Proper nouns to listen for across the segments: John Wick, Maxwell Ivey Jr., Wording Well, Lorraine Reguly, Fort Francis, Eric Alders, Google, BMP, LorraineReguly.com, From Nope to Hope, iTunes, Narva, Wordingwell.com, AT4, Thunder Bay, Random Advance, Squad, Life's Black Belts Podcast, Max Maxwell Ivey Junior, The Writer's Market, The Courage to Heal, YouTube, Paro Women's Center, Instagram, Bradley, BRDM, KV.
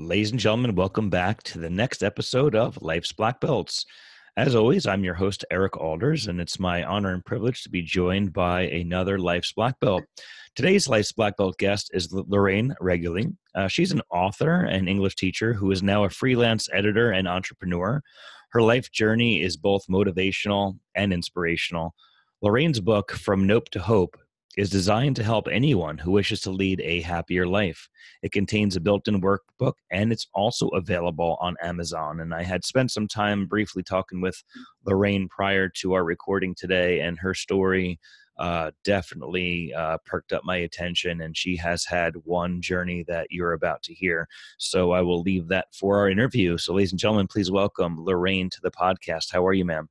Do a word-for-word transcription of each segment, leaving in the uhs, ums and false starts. Ladies and gentlemen, welcome back to the next episode of Life's Black Belts. As always, I'm your host, Eric Alders, and it's my honor and privilege to be joined by another Life's Black Belt. Today's Life's Black Belt guest is Lorraine Reguly. Uh, she's an author and English teacher who is now a freelance editor and entrepreneur. Her life journey is both motivational and inspirational. Lorraine's book, From Nope to Hope, is designed to help anyone who wishes to lead a happier life. It contains a built-in workbook, and it's also available on Amazon. And I had spent some time briefly talking with Lorraine prior to our recording today, and her story uh, definitely uh, perked up my attention, and she has had one journey that you're about to hear. So I will leave that for our interview. So ladies and gentlemen, please welcome Lorraine to the podcast. How are you, ma'am?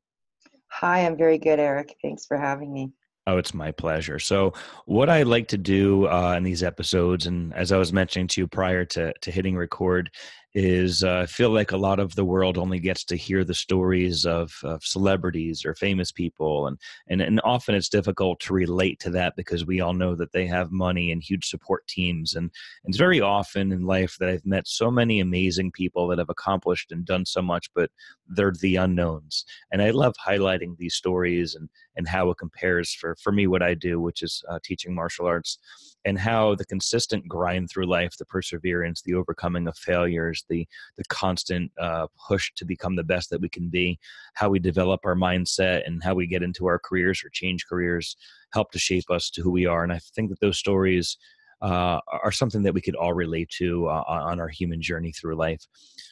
Hi, I'm very good, Eric. Thanks for having me. Oh, it's my pleasure. So what I like to do uh, in these episodes, and as I was mentioning to you prior to, to hitting record, is uh, I feel like a lot of the world only gets to hear the stories of, of celebrities or famous people. And, and, and often it's difficult to relate to that because we all know that they have money and huge support teams. And, and it's very often in life that I've met so many amazing people that have accomplished and done so much, but they're the unknowns. And I love highlighting these stories and, and how it compares for, for me, what I do, which is uh, teaching martial arts, and how the consistent grind through life, the perseverance, the overcoming of failures, the the constant uh, push to become the best that we can be, how we develop our mindset and how we get into our careers or change careers, help to shape us to who we are. And I think that those stories uh, are something that we could all relate to uh, on our human journey through life.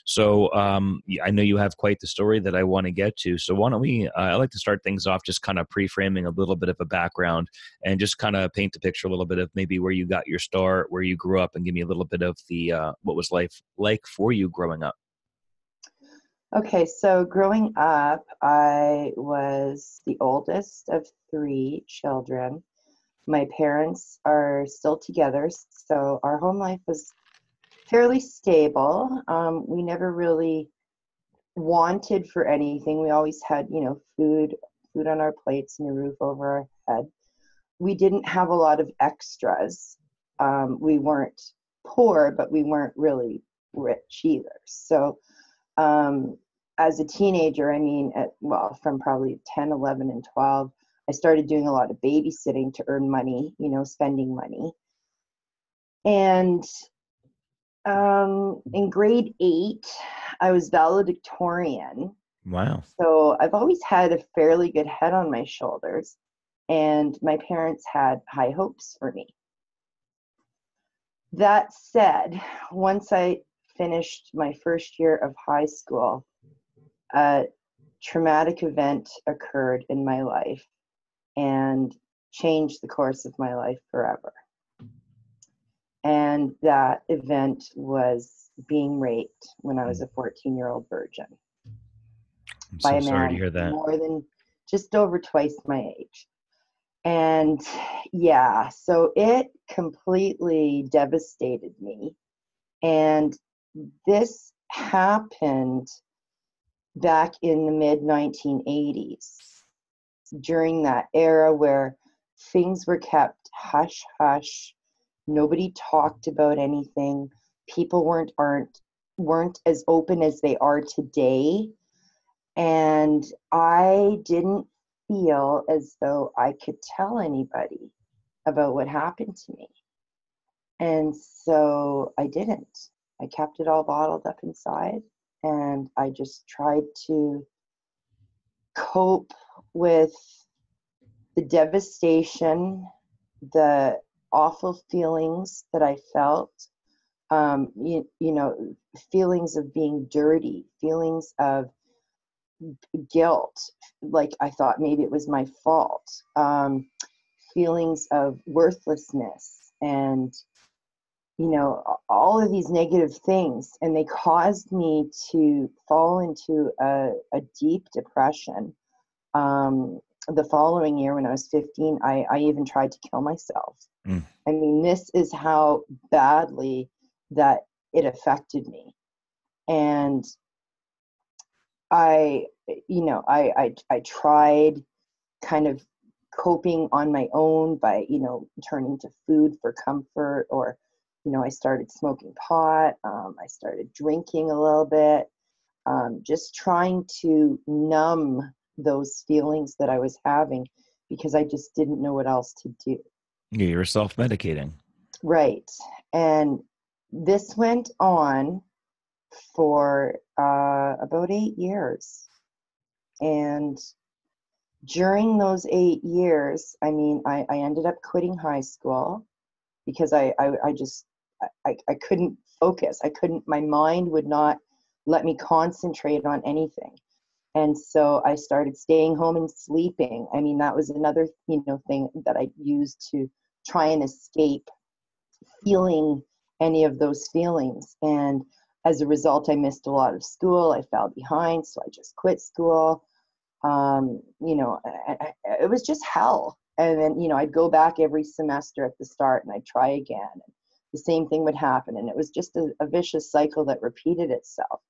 So um, I know you have quite the story that I want to get to. So why don't we, uh, I like to start things off just kind of pre-framing a little bit of a background and just kind of paint the picture a little bit of maybe where you got your start, where you grew up, and give me a little bit of the, uh, what was life like for you growing up? Okay. So growing up, I was the oldest of three children. My parents are still together, so our home life was fairly stable. Um, we never really wanted for anything. We always had, you know, food, food on our plates and a roof over our head. We didn't have a lot of extras. Um, we weren't poor, but we weren't really rich either. So um, as a teenager, I mean, at, well, from probably ten, eleven, and twelve, I started doing a lot of babysitting to earn money, you know, spending money. And um, in grade eight, I was valedictorian. Wow. So I've always had a fairly good head on my shoulders, and my parents had high hopes for me. That said, once I finished my first year of high school, a traumatic event occurred in my life and changed the course of my life forever. And that event was being raped when I was a fourteen-year-old virgin. I'm so by a man sorry to hear that. More than just over twice my age. And yeah, so it completely devastated me. And this happened back in the mid nineteen eighties. During that era where things were kept hush hush, nobody talked about anything. People weren't aren't weren't as open as they are today, and I didn't feel as though I could tell anybody about what happened to me, and so I didn't. I kept it all bottled up inside, and I just tried to cope with the devastation, the awful feelings that I felt, um, you, you know, feelings of being dirty, feelings of guilt, like I thought maybe it was my fault, um, feelings of worthlessness, and, you know, all of these negative things. And they caused me to fall into a, a deep depression. Um, the following year when I was fifteen, I, I even tried to kill myself. Mm. I mean, this is how badly that it affected me. And I, you know, I, I, I tried kind of coping on my own by, you know, turning to food for comfort or you know, I started smoking pot. Um, I started drinking a little bit, um, just trying to numb those feelings that I was having because I just didn't know what else to do. Yeah, you were self-medicating. Right. And this went on for uh, about eight years. And during those eight years, I mean, I, I ended up quitting high school because I, I, I just, I, I couldn't focus. I couldn't, my mind would not let me concentrate on anything. And so I started staying home and sleeping. I mean, that was another, you know, thing that I used to try and escape feeling any of those feelings. And as a result, I missed a lot of school. I fell behind, so I just quit school. Um, you know, I, I, it was just hell. And then, you know, I'd go back every semester at the start and I'd try again. And the same thing would happen. And it was just a, a vicious cycle that repeated itself.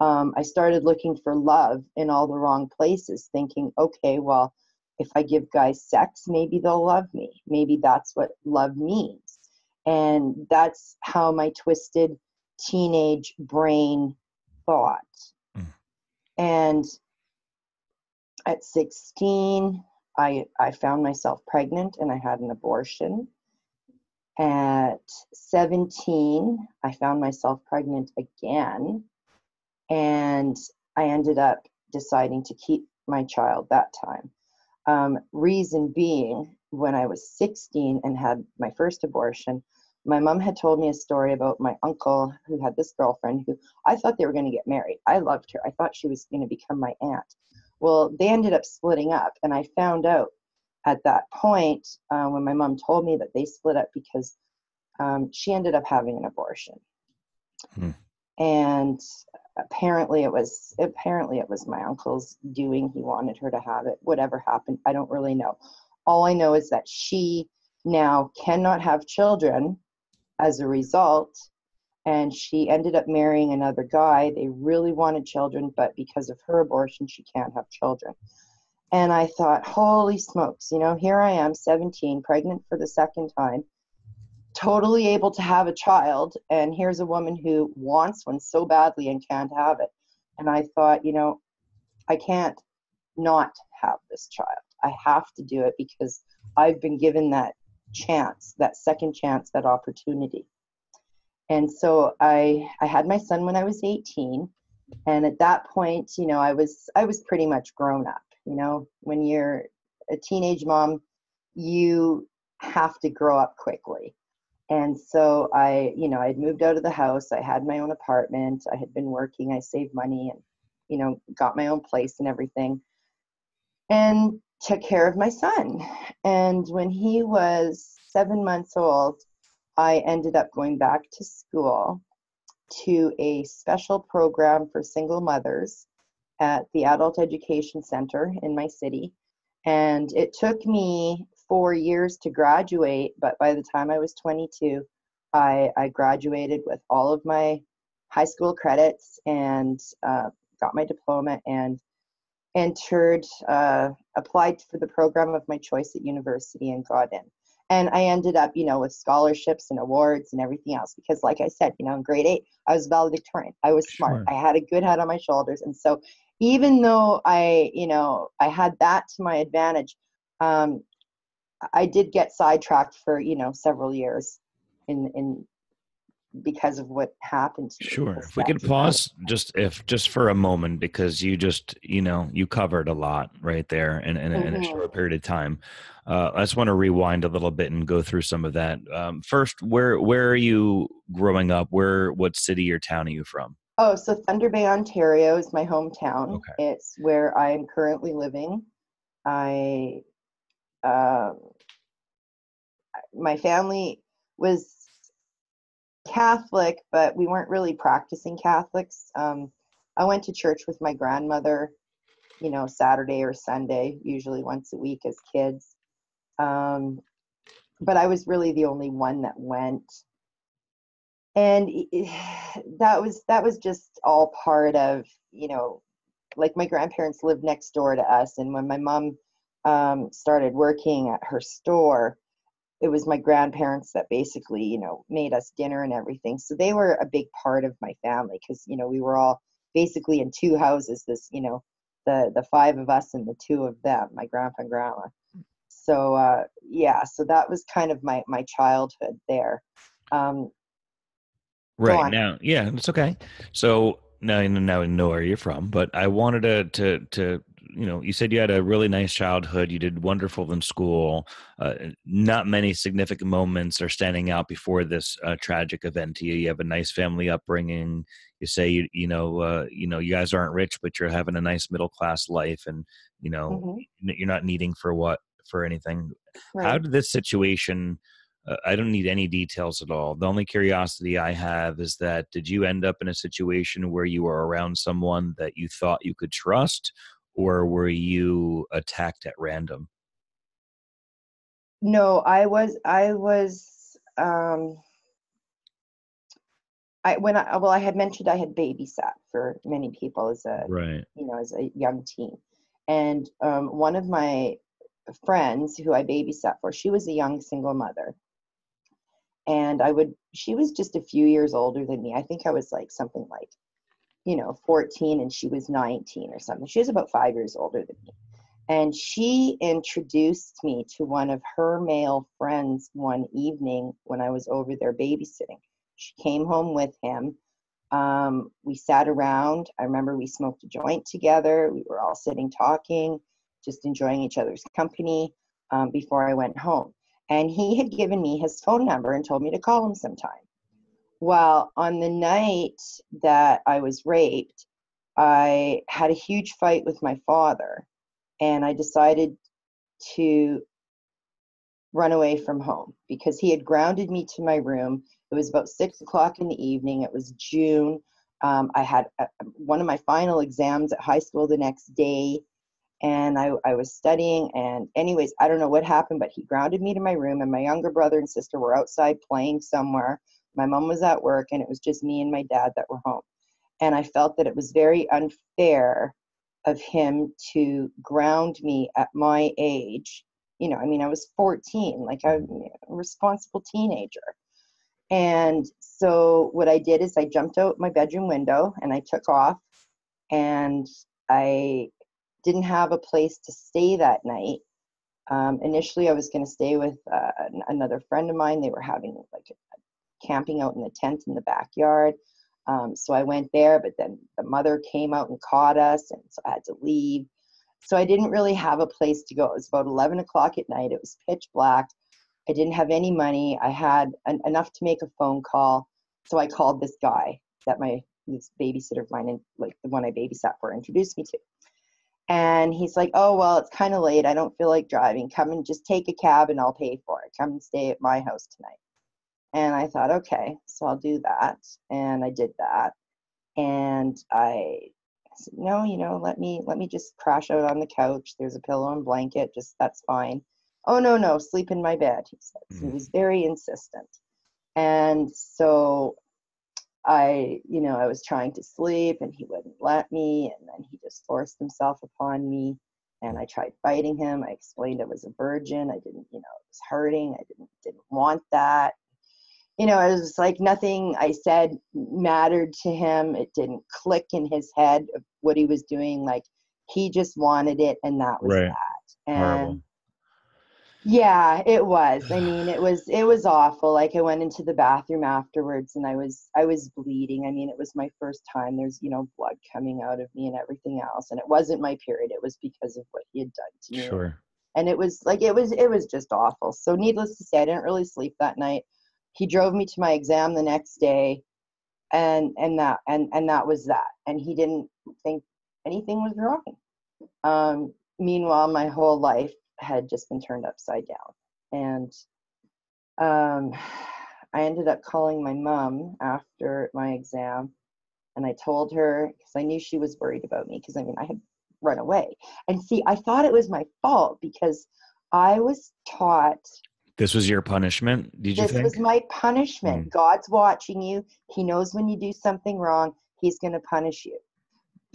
Um, I started looking for love in all the wrong places, thinking, okay, well, if I give guys sex, maybe they'll love me. Maybe that's what love means. And that's how my twisted teenage brain thought. Mm. And at sixteen, I I found myself pregnant and I had an abortion. At seventeen, I found myself pregnant again. And I ended up deciding to keep my child that time. Um, reason being, when I was sixteen and had my first abortion, my mom had told me a story about my uncle who had this girlfriend who I thought they were going to get married. I loved her. I thought she was going to become my aunt. Well, they ended up splitting up. And I found out at that point uh, when my mom told me that they split up because um, she ended up having an abortion. Hmm. And apparently it was, apparently it was my uncle's doing. He wanted her to have it, whatever happened. I don't really know. All I know is that she now cannot have children as a result, and she ended up marrying another guy. They really wanted children, but because of her abortion, she can't have children. And I thought, holy smokes, you know, here I am, seventeen, pregnant for the second time, totally able to have a child, and here's a woman who wants one so badly and can't have it. And I thought, you know, I can't not have this child. I have to do it because I've been given that chance, that second chance, that opportunity. And so I I had my son when I was eighteen, and at that point, you know, I was I was pretty much grown up. You know, when you're a teenage mom, you have to grow up quickly. And so I, you know, I'd moved out of the house. I had my own apartment. I had been working. I saved money and, you know, got my own place and everything, and took care of my son. And when he was seven months old, I ended up going back to school to a special program for single mothers at the Adult Education Center in my city. And it took me four years to graduate, but by the time I was twenty-two, I, I graduated with all of my high school credits and uh, got my diploma and entered, uh, applied for the program of my choice at university and got in. And I ended up, you know, with scholarships and awards and everything else, because like I said, you know, in grade eight, I was valedictorian. I was smart. Sure. I had a good head on my shoulders. And so even though I, you know, I had that to my advantage, um, I did get sidetracked for, you know, several years in, in, because of what happened to me. Sure. If we could pause just if just for a moment, because you just, you know, you covered a lot right there in, in, mm-hmm. in a short period of time. Uh, I just want to rewind a little bit and go through some of that. Um, first, where where are you growing up? Where, what city or town are you from? Oh, so Thunder Bay, Ontario is my hometown. Okay. It's where I am currently living. I, um, my family was Catholic, but we weren't really practicing Catholics. Um, I went to church with my grandmother, you know, Saturday or Sunday, usually once a week as kids. Um, but I was really the only one that went. And it, that was, that was just all part of, you know, like my grandparents lived next door to us. And when my mom um, started working at her store, it was my grandparents that basically, you know, made us dinner and everything. So they were a big part of my family because, you know, we were all basically in two houses, this, you know, the, the five of us and the two of them, my grandpa and grandma. So, uh, yeah, so that was kind of my, my childhood there. Um, right now. Yeah, it's okay. So now, now I know where you're from, but I wanted to, to, to, you know, you said you had a really nice childhood. You did wonderful in school. Uh, not many significant moments are standing out before this uh, tragic event to you. You have a nice family upbringing. You say, you, you know, uh, you know, you guys aren't rich, but you're having a nice middle-class life and, you know, mm-hmm. you're not needing for what, for anything. Right. How did this situation, uh, I don't need any details at all. The only curiosity I have is that, did you end up in a situation where you were around someone that you thought you could trust, or were you attacked at random? No, I was, I was, um, I, when I, well, I had mentioned I had babysat for many people as a, right. you know, as a young teen. And, um, one of my friends who I babysat for, she was a young single mother. And I would, she was just a few years older than me. I think I was like something like, you know, fourteen, and she was nineteen or something. She was about five years older than me. And she introduced me to one of her male friends one evening when I was over there babysitting. She came home with him. Um, we sat around. I remember we smoked a joint together. We were all sitting talking, just enjoying each other's company um, before I went home. And he had given me his phone number and told me to call him sometime. Well, on the night that I was raped, I had a huge fight with my father, and I decided to run away from home because he had grounded me to my room. It was about six o'clock in the evening. It was June. Um, I had a, one of my final exams at high school the next day, and I, I was studying. And anyways, I don't know what happened, but he grounded me to my room, and my younger brother and sister were outside playing somewhere. My mom was at work, and it was just me and my dad that were home. And I felt that it was very unfair of him to ground me at my age. You know, I mean, I was fourteen, like I'm a responsible teenager. And so what I did is I jumped out my bedroom window and I took off, and I didn't have a place to stay that night. Um, initially, I was going to stay with uh, another friend of mine. They were having like a camping out in the tent in the backyard. Um, so I went there, but then the mother came out and caught us, and so I had to leave. So I didn't really have a place to go. It was about eleven o'clock at night. It was pitch black. I didn't have any money. I had an, enough to make a phone call. So I called this guy that my this babysitter of mine, and like the one I babysat for, introduced me to. And he's like, oh, well, it's kind of late. I don't feel like driving. Come and just take a cab and I'll pay for it. Come and stay at my house tonight. And I thought, okay, so I'll do that. And I did that. And I said, no, you know, let me, let me just crash out on the couch. There's a pillow and blanket. Just, that's fine. Oh, no, no, sleep in my bed, he said. Mm-hmm. He was very insistent. And so I, you know, I was trying to sleep and he wouldn't let me. And then he just forced himself upon me. And I tried fighting him. I explained I was a virgin. I didn't, you know, it was hurting. I didn't, didn't want that. You know, it was like nothing I said mattered to him. It didn't click in his head of what he was doing. Like, he just wanted it, and that was right. that. And Horrible. Yeah, it was. I mean, it was it was awful. Like, I went into the bathroom afterwards, and I was I was bleeding. I mean, it was my first time. There's, you know, blood coming out of me and everything else. And it wasn't my period. It was because of what he had done to me. Sure. And it was like it was it was just awful. So, needless to say, I didn't really sleep that night. He drove me to my exam the next day, and, and that, and, and that was that. And he didn't think anything was wrong. Um, meanwhile, my whole life had just been turned upside down. And, um, I ended up calling my mom after my exam, and I told her, cause I knew she was worried about me. Cause I mean, I had run away, and see, I thought it was my fault because I was taught, this was your punishment, did you think? This was my punishment. Mm. God's watching you. He knows when you do something wrong, he's going to punish you.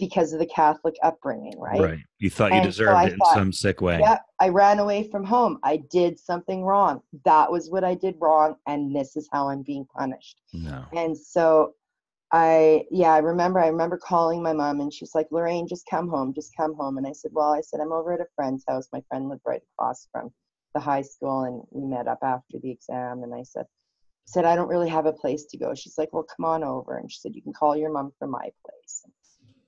because of the Catholic upbringing, right? Right. You thought and you deserved so it in thought, some sick way. Yeah, I ran away from home. I did something wrong. That was what I did wrong, and this is how I'm being punished. No. And so I, yeah, I remember, I remember calling my mom, and she's like, Lorraine, just come home, just come home. And I said, well, I said, I'm over at a friend's house. My friend lived right across from the high school, and we met up after the exam. And I said, said, I don't really have a place to go. She's like, well, come on over. And she said, you can call your mom from my place.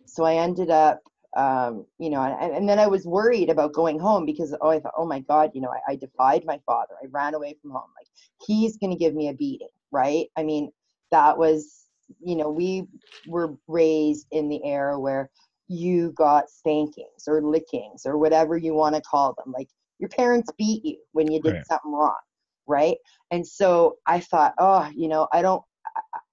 So I ended up, um, you know, and, and then I was worried about going home because, oh, I thought, oh my God, you know, I, I defied my father. I ran away from home. Like, he's going to give me a beating, right? I mean, that was, you know, we were raised in the era where you got spankings or lickings or whatever you want to call them. Like, your parents beat you when you did right. something wrong. Right. And so I thought, oh, you know, I don't,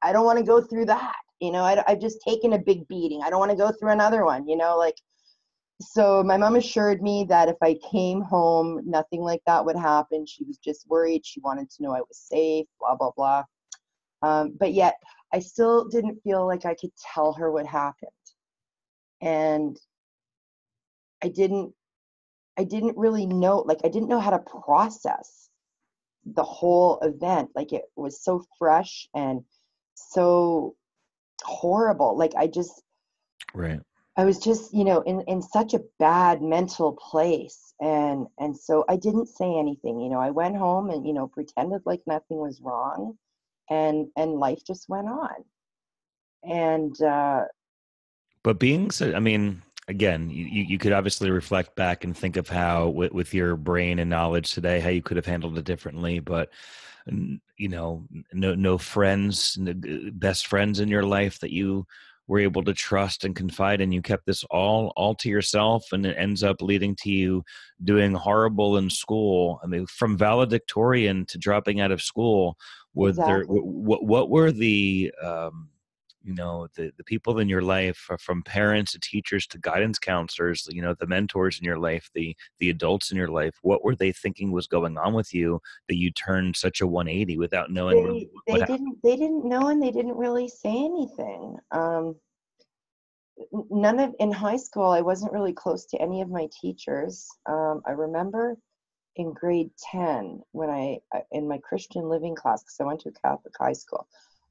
I don't want to go through that. You know, I, I've just taken a big beating. I don't want to go through another one, you know, like, so my mom assured me that if I came home, nothing like that would happen. She was just worried. She wanted to know I was safe, blah, blah, blah. Um, but yet I still didn't feel like I could tell her what happened. And I didn't, I didn't really know, like, I didn't know how to process the whole event. Like, it was so fresh and so horrible. Like, I just, right. I was just, you know, in, in such a bad mental place. And, and so I didn't say anything, you know, I went home and, you know, pretended like nothing was wrong, and, and life just went on. And, uh, but being so, I mean, again, you, you could obviously reflect back and think of how with, with your brain and knowledge today, how you could have handled it differently, but you know, no, no friends, no best friends in your life that you were able to trust and confide in. You kept this all, all to yourself, and it ends up leading to you doing horrible in school. I mean, from valedictorian to dropping out of school, were exactly. there, what, what were the, um, you know, the, the people in your life, from parents to teachers to guidance counselors, you know, the mentors in your life, the, the adults in your life, what were they thinking was going on with you that you turned such a one eighty without knowing? They, really what they happened? didn't, they didn't know, and they didn't really say anything. Um, none of, in high school, I wasn't really close to any of my teachers. Um, I remember in grade ten when I, in my Christian living class, because I went to a Catholic high school,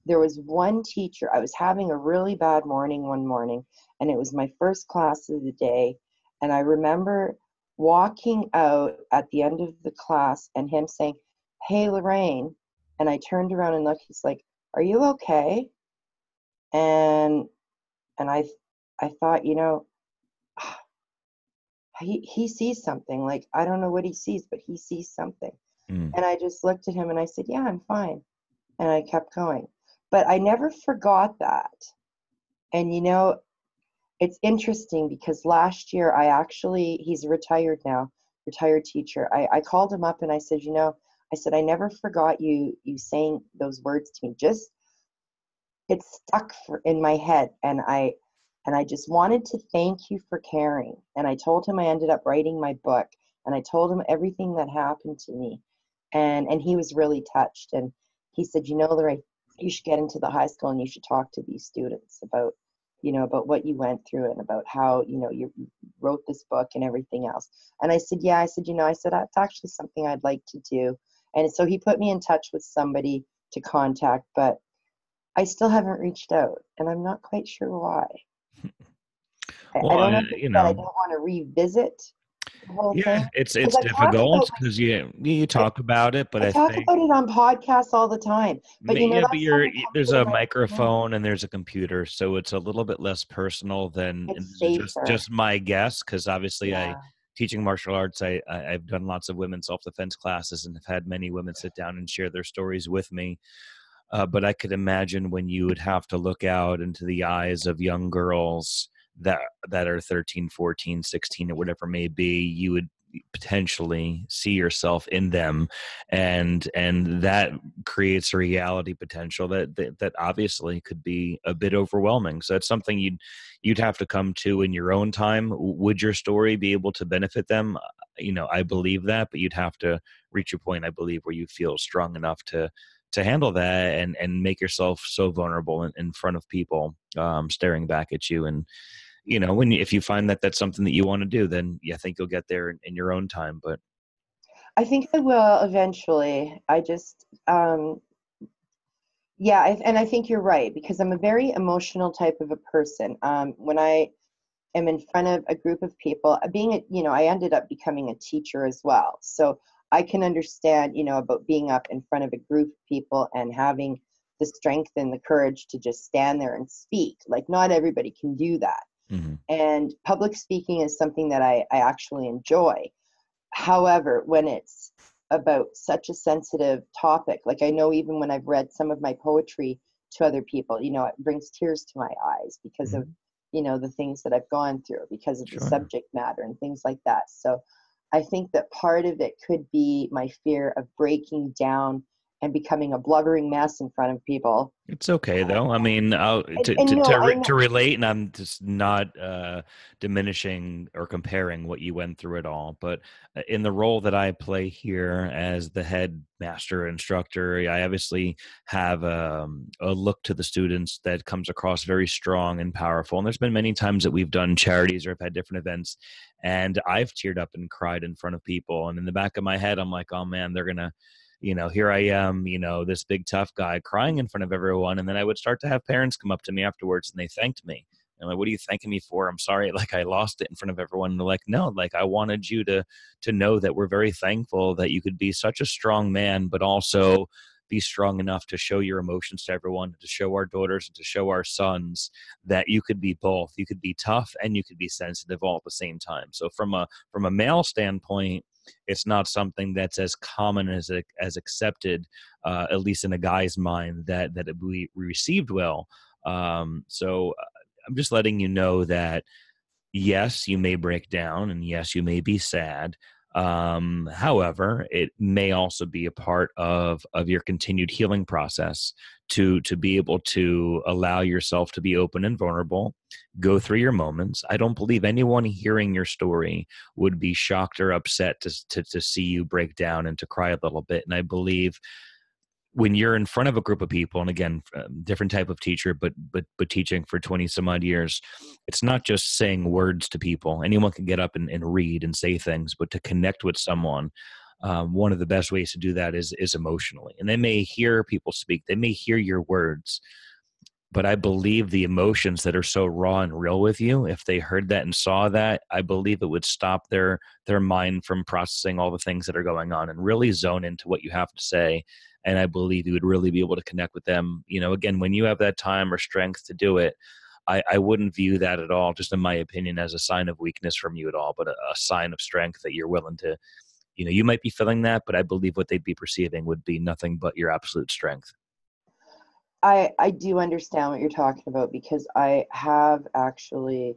there was one teacher. I was having a really bad morning one morning, and it was my first class of the day. And I remember walking out at the end of the class and him saying, hey, Lorraine. And I turned around and looked, he's like, are you okay? And, and I, I thought, you know, he, he sees something. Like, I don't know what he sees, but he sees something. Mm. And I just looked at him and I said, yeah, I'm fine. And I kept going. But I never forgot that. And, you know, it's interesting because last year I actually, he's retired now, retired teacher. I, I called him up and I said, you know, I said, I never forgot you, you saying those words to me. Just, it stuck for, in my head. And I, and I just wanted to thank you for caring. And I told him I ended up writing my book, and I told him everything that happened to me. And, and he was really touched. And he said, you know, Lorraine, you should get into the high school and you should talk to these students about, you know, about what you went through and about how, you know, you wrote this book and everything else. And I said, yeah, I said, you know, I said, that's actually something I'd like to do. And so he put me in touch with somebody to contact, but I still haven't reached out, and I'm not quite sure why. Well, I, I don't know if it's you know. I don't want to revisit. Yeah, thing. it's it's difficult because you you talk about it, but I, I talk think, about it on podcasts all the time. But you know, yeah, but you're, there's a microphone and there's a computer, so it's a little bit less personal than just, just my guess. Because obviously, yeah. I teaching martial arts, I, I I've done lots of women's self defense classes and have had many women sit down and share their stories with me. Uh, but I could imagine when you would have to look out into the eyes of young girls that that are thirteen, fourteen, sixteen, or whatever it may be, you would potentially see yourself in them, and and that creates a reality potential that, that that obviously could be a bit overwhelming. So that's something you'd you'd have to come to in your own time. Would your story be able to benefit them? You know, I believe that, but you'd have to reach a point, I believe, where you feel strong enough to to handle that and and make yourself so vulnerable in, in front of people um, staring back at you. And you know, when if you find that that's something that you want to do, then I think you'll get there in, in your own time. But I think I will eventually. I just, um, yeah, I, and I think you're right, because I'm a very emotional type of a person. Um, when I am in front of a group of people, being, a, you know, I ended up becoming a teacher as well. So I can understand, you know, about being up in front of a group of people and having the strength and the courage to just stand there and speak. Like, not everybody can do that. Mm-hmm. And public speaking is something that I, I actually enjoy. However, when it's about such a sensitive topic, like I know even when I've read some of my poetry to other people, you know, it brings tears to my eyes because mm-hmm. of, you know, the things that I've gone through, because of sure. the subject matter and things like that. So I think that part of it could be my fear of breaking down and becoming a blubbering mess in front of people. It's okay, though. I mean, I'll, to, and, and to, no, to, re, to relate, and I'm just not uh, diminishing or comparing what you went through at all. But in the role that I play here as the head master instructor, I obviously have um, a look to the students that comes across very strong and powerful. And there's been many times that we've done charities or I've had different events, and I've teared up and cried in front of people. And in the back of my head, I'm like, oh, man, they're going to, you know, here I am, you know, this big tough guy crying in front of everyone. And then I would start to have parents come up to me afterwards and they thanked me. And I'm like, what are you thanking me for? I'm sorry. Like, I lost it in front of everyone. And they're like, no, like I wanted you to, to know that we're very thankful that you could be such a strong man, but also be strong enough to show your emotions to everyone, to show our daughters and to show our sons that you could be both. You could be tough and you could be sensitive all at the same time. So from a, from a male standpoint, it's not something that's as common as as accepted, uh, at least in a guy's mind, that that we received well. Um, so I'm just letting you know that, yes, you may break down and yes, you may be sad. Um, however, it may also be a part of, of your continued healing process to, to be able to allow yourself to be open and vulnerable, go through your moments. I don't believe anyone hearing your story would be shocked or upset to, to, to see you break down and to cry a little bit. And I believe when you're in front of a group of people, and again, different type of teacher, but but but teaching for twenty some odd years, it's not just saying words to people. Anyone can get up and, and read and say things, but to connect with someone, um, one of the best ways to do that is is emotionally. And they may hear people speak, they may hear your words, but I believe the emotions that are so raw and real with you, if they heard that and saw that, I believe it would stop their their mind from processing all the things that are going on and really zone into what you have to say. And I believe you would really be able to connect with them. You know, again, when you have that time or strength to do it, I, I wouldn't view that at all, just in my opinion, as a sign of weakness from you at all, but a, a sign of strength that you're willing to, you know, you might be feeling that, but I believe what they'd be perceiving would be nothing but your absolute strength. I, I do understand what you're talking about, because I have actually,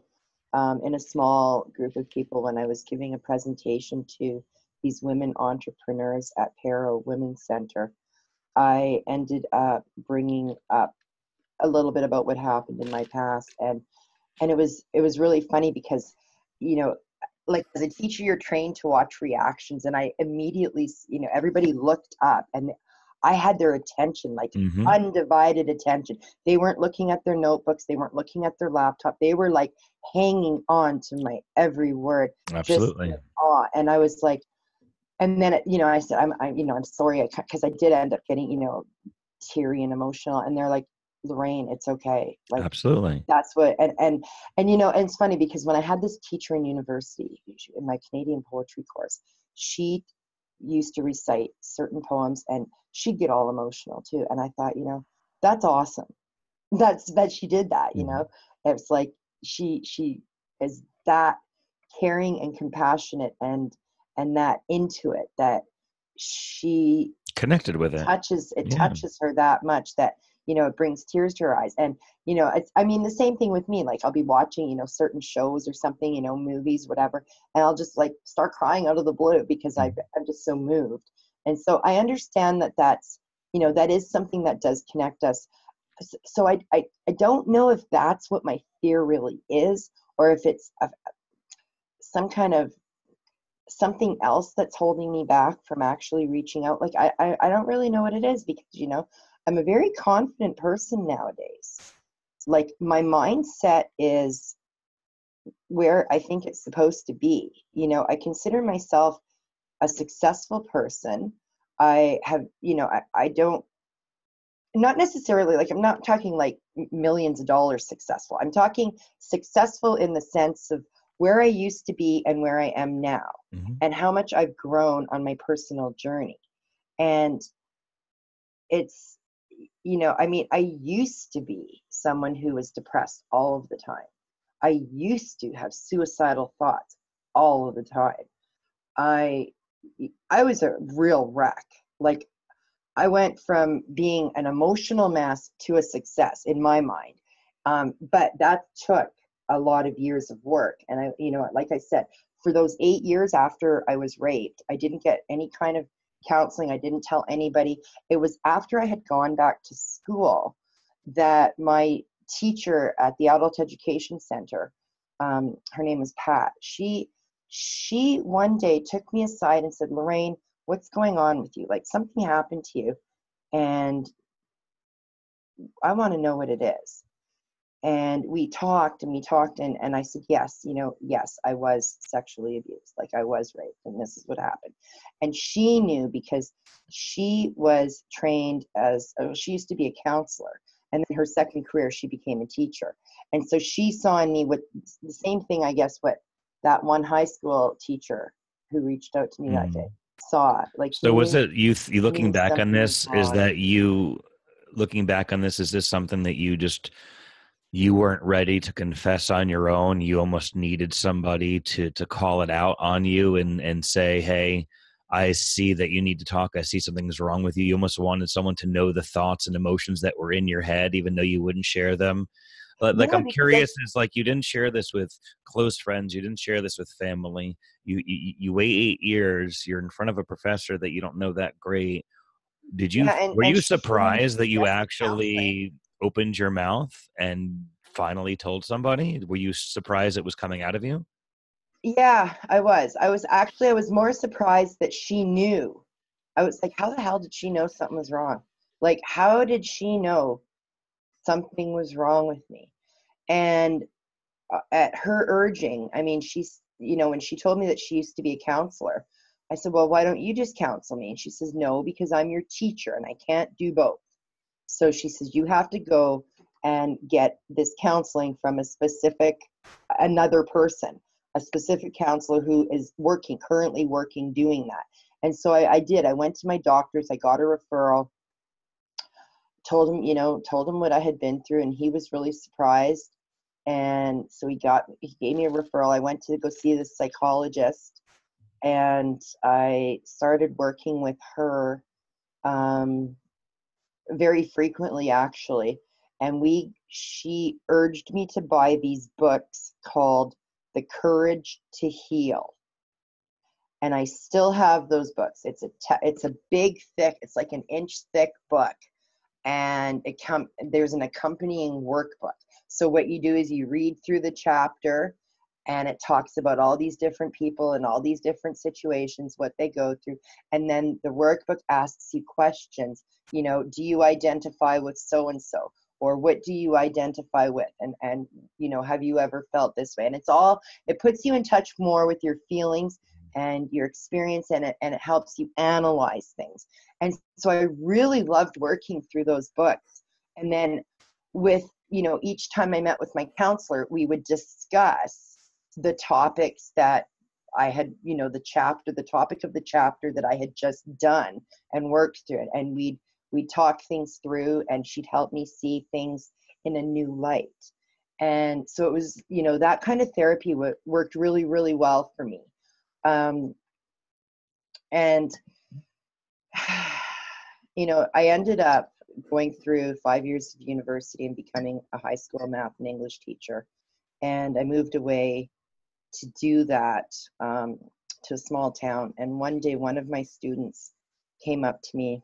um, in a small group of people, when I was giving a presentation to these women entrepreneurs at Paro Women's Center, I ended up bringing up a little bit about what happened in my past. And, and it was, it was really funny because, you know, like as a teacher, you're trained to watch reactions. And I immediately, you know, everybody looked up and I had their attention, like mm-hmm. undivided attention. They weren't looking at their notebooks. They weren't looking at their laptop. They were like hanging on to my every word. Absolutely. Just in awe. And I was like, and then, you know, I said, I'm, I, you know, I'm sorry, I because I did end up getting, you know, teary and emotional. And they're like, Lorraine, it's okay. Like, absolutely. That's what, and, and, and, you know, and it's funny because when I had this teacher in university, in my Canadian poetry course, she used to recite certain poems and she'd get all emotional too. And I thought, you know, that's awesome. That's, that she did that, you mm-hmm. know, it's like, she, she is that caring and compassionate and, and that into it, that she connected with it, touches, it yeah. touches her that much that, you know, it brings tears to her eyes. And, you know, it's, I mean, the same thing with me, like I'll be watching, you know, certain shows or something, you know, movies, whatever. And I'll just like start crying out of the blue because I've, I'm just so moved. And so I understand that that's, you know, that is something that does connect us. So I, I, I don't know if that's what my fear really is, or if it's a, some kind of, something else that's holding me back from actually reaching out. Like, I, I, I don't really know what it is because, you know, I'm a very confident person nowadays. Like, my mindset is where I think it's supposed to be. You know, I consider myself a successful person. I have, you know, I, I don't, not necessarily, like, I'm not talking like millions of dollars successful. I'm talking successful in the sense of where I used to be and where I am now, mm-hmm. and how much I've grown on my personal journey. And it's, you know, I mean, I used to be someone who was depressed all of the time. I used to have suicidal thoughts all of the time. I, I was a real wreck. Like, I went from being an emotional mess to a success in my mind. Um, but that took a lot of years of work. And I, you know, like I said, for those eight years after I was raped, I didn't get any kind of counseling. I didn't tell anybody. It was after I had gone back to school that my teacher at the Adult Education Center, um, her name was Pat, she, she one day took me aside and said, "Lorraine, what's going on with you? Like, something happened to you, and I want to know what it is." And we talked and we talked and, and I said, yes, you know, yes, I was sexually abused. Like, I was raped, and this is what happened. And she knew because she was trained as, she used to be a counselor, and then her second career, she became a teacher. And so she saw in me what the same thing, I guess, what that one high school teacher who reached out to me mm. that day saw. Like, so was it, you, you looking back on this, is that you looking back on this, is this something that you just, you weren't ready to confess on your own? You almost needed somebody to to call it out on you and, and say, "Hey, I see that you need to talk. I see something's wrong with you." You almost wanted someone to know the thoughts and emotions that were in your head, even though you wouldn't share them. But, like, yeah, I'm curious, is like, you didn't share this with close friends. You didn't share this with family. You, you, you wait eight years. You're in front of a professor that you don't know that great. Did you, yeah, and, were and you surprised that you actually opened your mouth and finally told somebody? Were you surprised it was coming out of you? Yeah, I was. I was actually, I was more surprised that she knew. I was like, how the hell did she know something was wrong? Like, how did she know something was wrong with me? And at her urging, I mean, she's, you know, when she told me that she used to be a counselor, I said, "Well, why don't you just counsel me?" And she says, "No, because I'm your teacher and I can't do both." So she says, "You have to go and get this counseling from a specific, another person, a specific counselor who is working, currently working, doing that." And so I, I did. I went to my doctor's. I got a referral, told him, you know, told him what I had been through, and he was really surprised. And so he got, he gave me a referral. I went to go see this psychologist, and I started working with her, um, very frequently, actually. And we, she urged me to buy these books called The Courage to Heal. And I still have those books. It's a, te- it's a big, thick, it's like an inch thick book. And it come, there's an accompanying workbook. So what you do is you read through the chapter, and it talks about all these different people and all these different situations, what they go through. And then the workbook asks you questions, you know, do you identify with so-and-so, or what do you identify with? And, and, you know, have you ever felt this way? And it's all, it puts you in touch more with your feelings and your experience, and it, and it helps you analyze things. And so I really loved working through those books. And then with, you know, each time I met with my counselor, we would discuss the topics that I had, you know, the chapter, the topic of the chapter that I had just done and worked through it. And we'd, we'd talk things through, and she'd help me see things in a new light. And so it was, you know, that kind of therapy w- worked really, really well for me. Um, and, you know, I ended up going through five years of university and becoming a high school math and English teacher. And I moved away to do that, um, to a small town. And one day, one of my students came up to me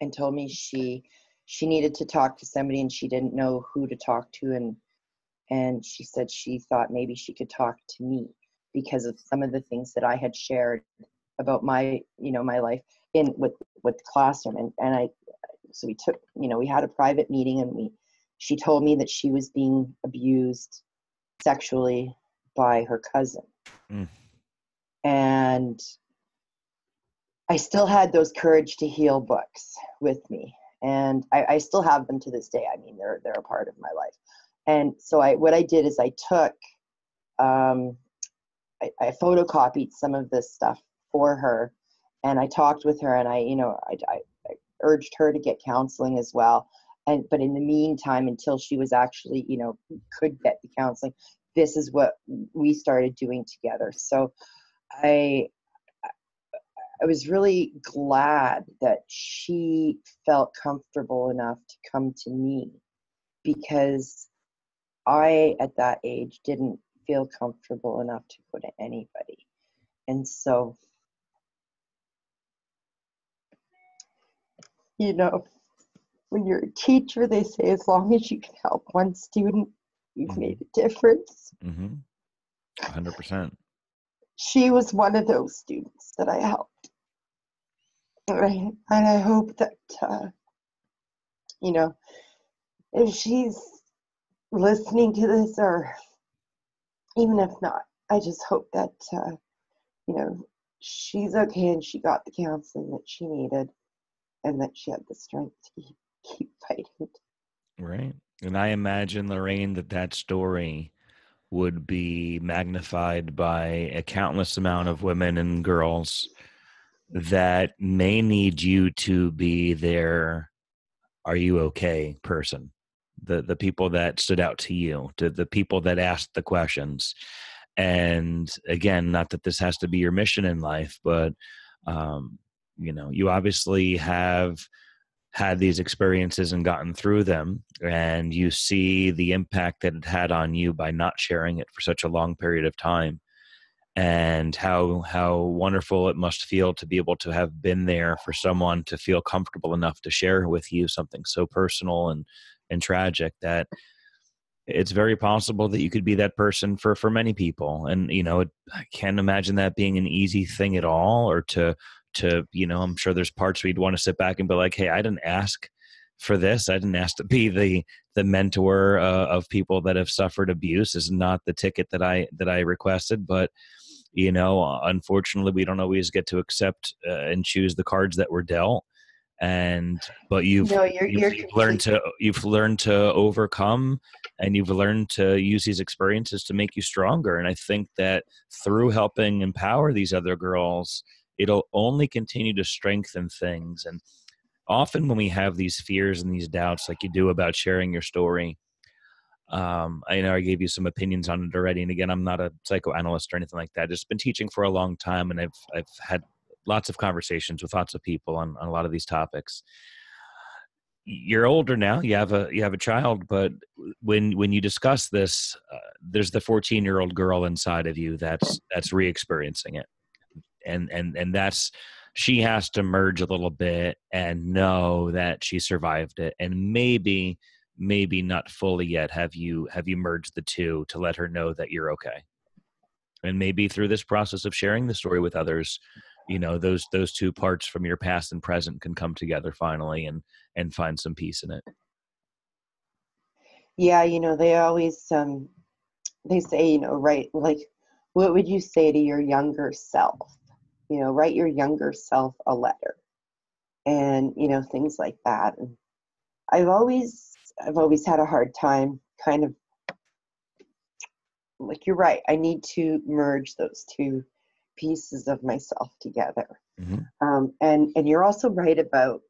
and told me she she needed to talk to somebody, and she didn't know who to talk to. And and she said she thought maybe she could talk to me because of some of the things that I had shared about my, you know, my life in with with the classroom. And and I, so we took, you know, we had a private meeting, and we. She told me that she was being abused sexually by her cousin. Mm. And I still had those Courage to Heal books with me, and I, I still have them to this day. I mean, they're, they're a part of my life. And so I, what I did is I took, um, I, I photocopied some of this stuff for her, and I talked with her, and I, you know, I, I, I urged her to get counseling as well. And, but in the meantime, until she was actually, you know, could get the counseling, this is what we started doing together. So I, I was really glad that she felt comfortable enough to come to me, because I, at that age, didn't feel comfortable enough to go to anybody. And so, you know, when you're a teacher, they say, as long as you can help one student, you've mm-hmm. made a difference. Mm-hmm. one hundred percent. She was one of those students that I helped. And I, and I hope that, uh, you know, if she's listening to this, or even if not, I just hope that, uh, you know, she's okay and she got the counseling that she needed, and that she had the strength to keep, keep fighting. Right. And I imagine, Lorraine, that that story would be magnified by a countless amount of women and girls that may need you to be their "Are you okay?" person, the the people that stood out to you, to the people that asked the questions. And again, not that this has to be your mission in life, but um, you know, you obviously have had these experiences and gotten through them, and you see the impact that it had on you by not sharing it for such a long period of time, and how how wonderful it must feel to be able to have been there for someone to feel comfortable enough to share with you something so personal and, and tragic that it's very possible that you could be that person for, for many people. And, you know, it, I can't imagine that being an easy thing at all, or to to, you know, I'm sure there's parts where you'd want to sit back and be like, hey, I didn't ask for this. I didn't ask to be the, the mentor uh, of people that have suffered abuse. This is not the ticket that I, that I requested, but you know, unfortunately we don't always get to accept uh, and choose the cards that we're dealt. And, but you've, no, you're, you've, you're you've learned to, you've learned to overcome, and you've learned to use these experiences to make you stronger. And I think that through helping empower these other girls, it'll only continue to strengthen things. And often when we have these fears and these doubts, like you do about sharing your story, um, I know I gave you some opinions on it already. And again, I'm not a psychoanalyst or anything like that. I've just been teaching for a long time, and I've I've had lots of conversations with lots of people on, on a lot of these topics. You're older now. You have a you have a child, but when when you discuss this, uh, there's the fourteen-year-old girl inside of you that's that's re-experiencing it. And, and, and that's, she has to merge a little bit and know that she survived it. And maybe, maybe not fully yet. Have you, have you merged the two to let her know that you're okay? And maybe through this process of sharing the story with others, you know, those, those two parts from your past and present can come together finally and, and find some peace in it. Yeah. You know, they always, um, they say, you know, right. Like, what would you say to your younger self? You know, write your younger self a letter, and, you know, things like that. And I've always, I've always had a hard time kind of like, you're right. I need to merge those two pieces of myself together. Mm-hmm. Um, and, and you're also right about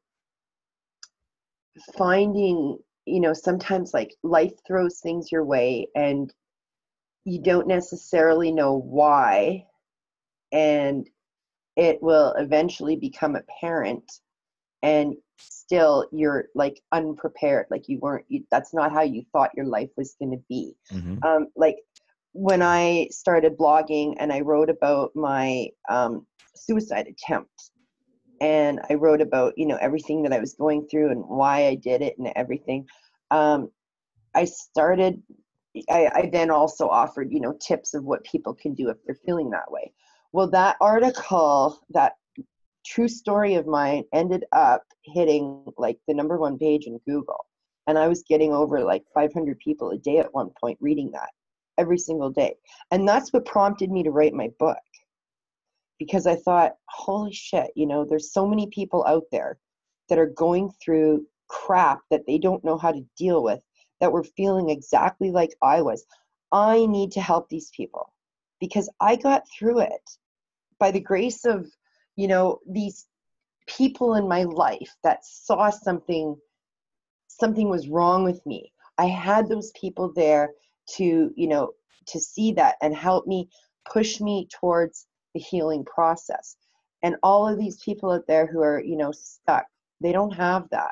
finding, you know, sometimes like life throws things your way, and you don't necessarily know why, and it will eventually become apparent, and still you're like unprepared. Like you weren't, you, that's not how you thought your life was going to be. Mm-hmm. Um, like when I started blogging and I wrote about my um, suicide attempt, and I wrote about, you know, everything that I was going through and why I did it and everything. Um, I started, I, I then also offered, you know, tips of what people can do if they're feeling that way. Well, that article, that true story of mine, ended up hitting like the number one page in Google. And I was getting over like five hundred people a day at one point reading that. every single day. And that's what prompted me to write my book, because I thought, holy shit, you know, there's so many people out there that are going through crap that they don't know how to deal with, that were feeling exactly like I was. I need to help these people, because I got through it by the grace of, you know, these people in my life that saw something, something was wrong with me. I had those people there to, you know, to see that and help me, push me towards the healing process. And all of these people out there who are, you know, stuck, they don't have that.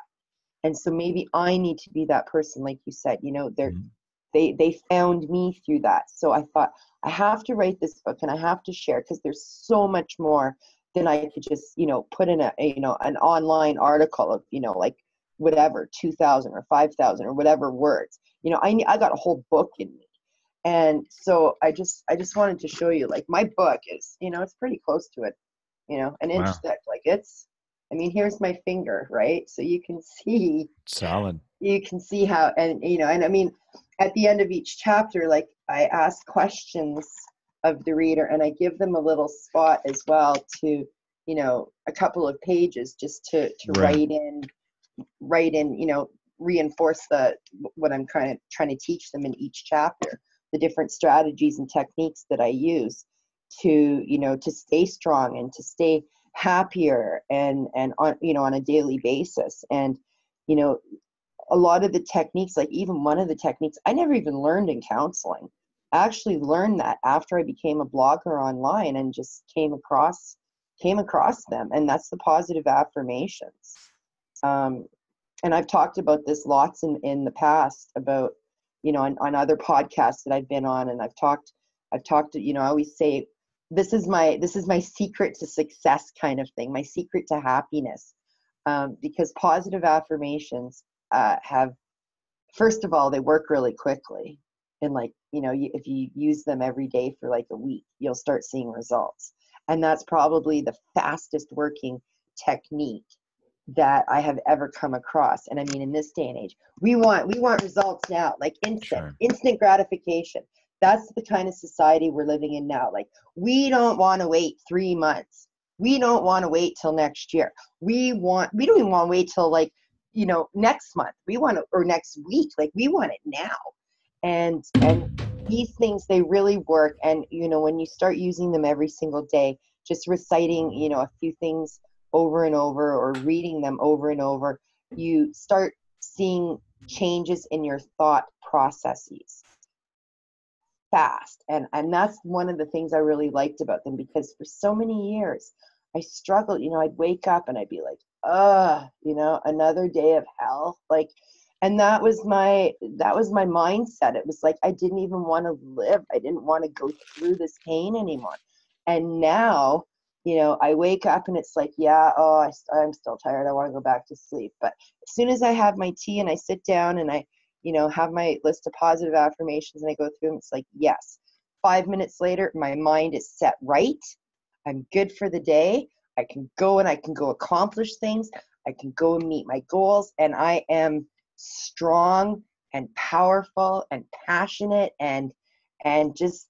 And so maybe I need to be that person, like you said, you know, they're, mm-hmm. they, they found me through that. So I thought, I have to write this book and I have to share, because there's so much more than I could just, you know, put in a, a, you know, an online article of, you know, like whatever, two thousand or five thousand or whatever words, you know, I I got a whole book in me. And so I just, I just wanted to show you, like, my book is, you know, it's pretty close to it, you know, an inch wow. thick, like it's, I mean, here's my finger, right? So you can see, solid. You can see how, and, you know, and I mean, at the end of each chapter, like, I ask questions of the reader, and I give them a little spot as well to, you know, a couple of pages just to, to right. write in, write in, you know, reinforce the, what I'm trying to, trying to teach them in each chapter, the different strategies and techniques that I use to, you know, to stay strong and to stay happier and and on, you know, on a daily basis. And, you know, a lot of the techniques, like even one of the techniques I never even learned in counseling. I actually learned that after I became a blogger online and just came across came across them, and that's the positive affirmations. Um, and I've talked about this lots in in the past, about, you know, on, on other podcasts that I've been on, and I've talked I've talked you know, I always say, This is my this is my secret to success kind of thing, my secret to happiness, um, because positive affirmations uh, have, first of all, they work really quickly. And, like, you know, you, if you use them every day for like a week, you'll start seeing results. And that's probably the fastest working technique that I have ever come across. And I mean, in this day and age, we want we want results now, like instant, sure. instant gratification. That's the kind of society we're living in now. Like, we don't want to wait three months. We don't want to wait till next year. We want, we don't even want to wait till, like, you know, next month. We want to, or next week. Like, we want it now. And, and these things, they really work. And, you know, when you start using them every single day, just reciting, you know, a few things over and over, or reading them over and over, you start seeing changes in your thought processes. Fast. And, and that's one of the things I really liked about them, because for so many years I struggled, you know, I'd wake up and I'd be like, uh, you know, another day of hell. Like, and that was my, that was my mindset. It was like, I didn't even want to live. I didn't want to go through this pain anymore. And now, you know, I wake up and it's like, yeah, oh, I, I'm still tired. I want to go back to sleep. But as soon as I have my tea and I sit down and I, you know, have my list of positive affirmations and I go through them, it's like, yes, five minutes later, my mind is set right. I'm good for the day. I can go and I can go accomplish things. I can go and meet my goals. And I am strong and powerful and passionate and, and just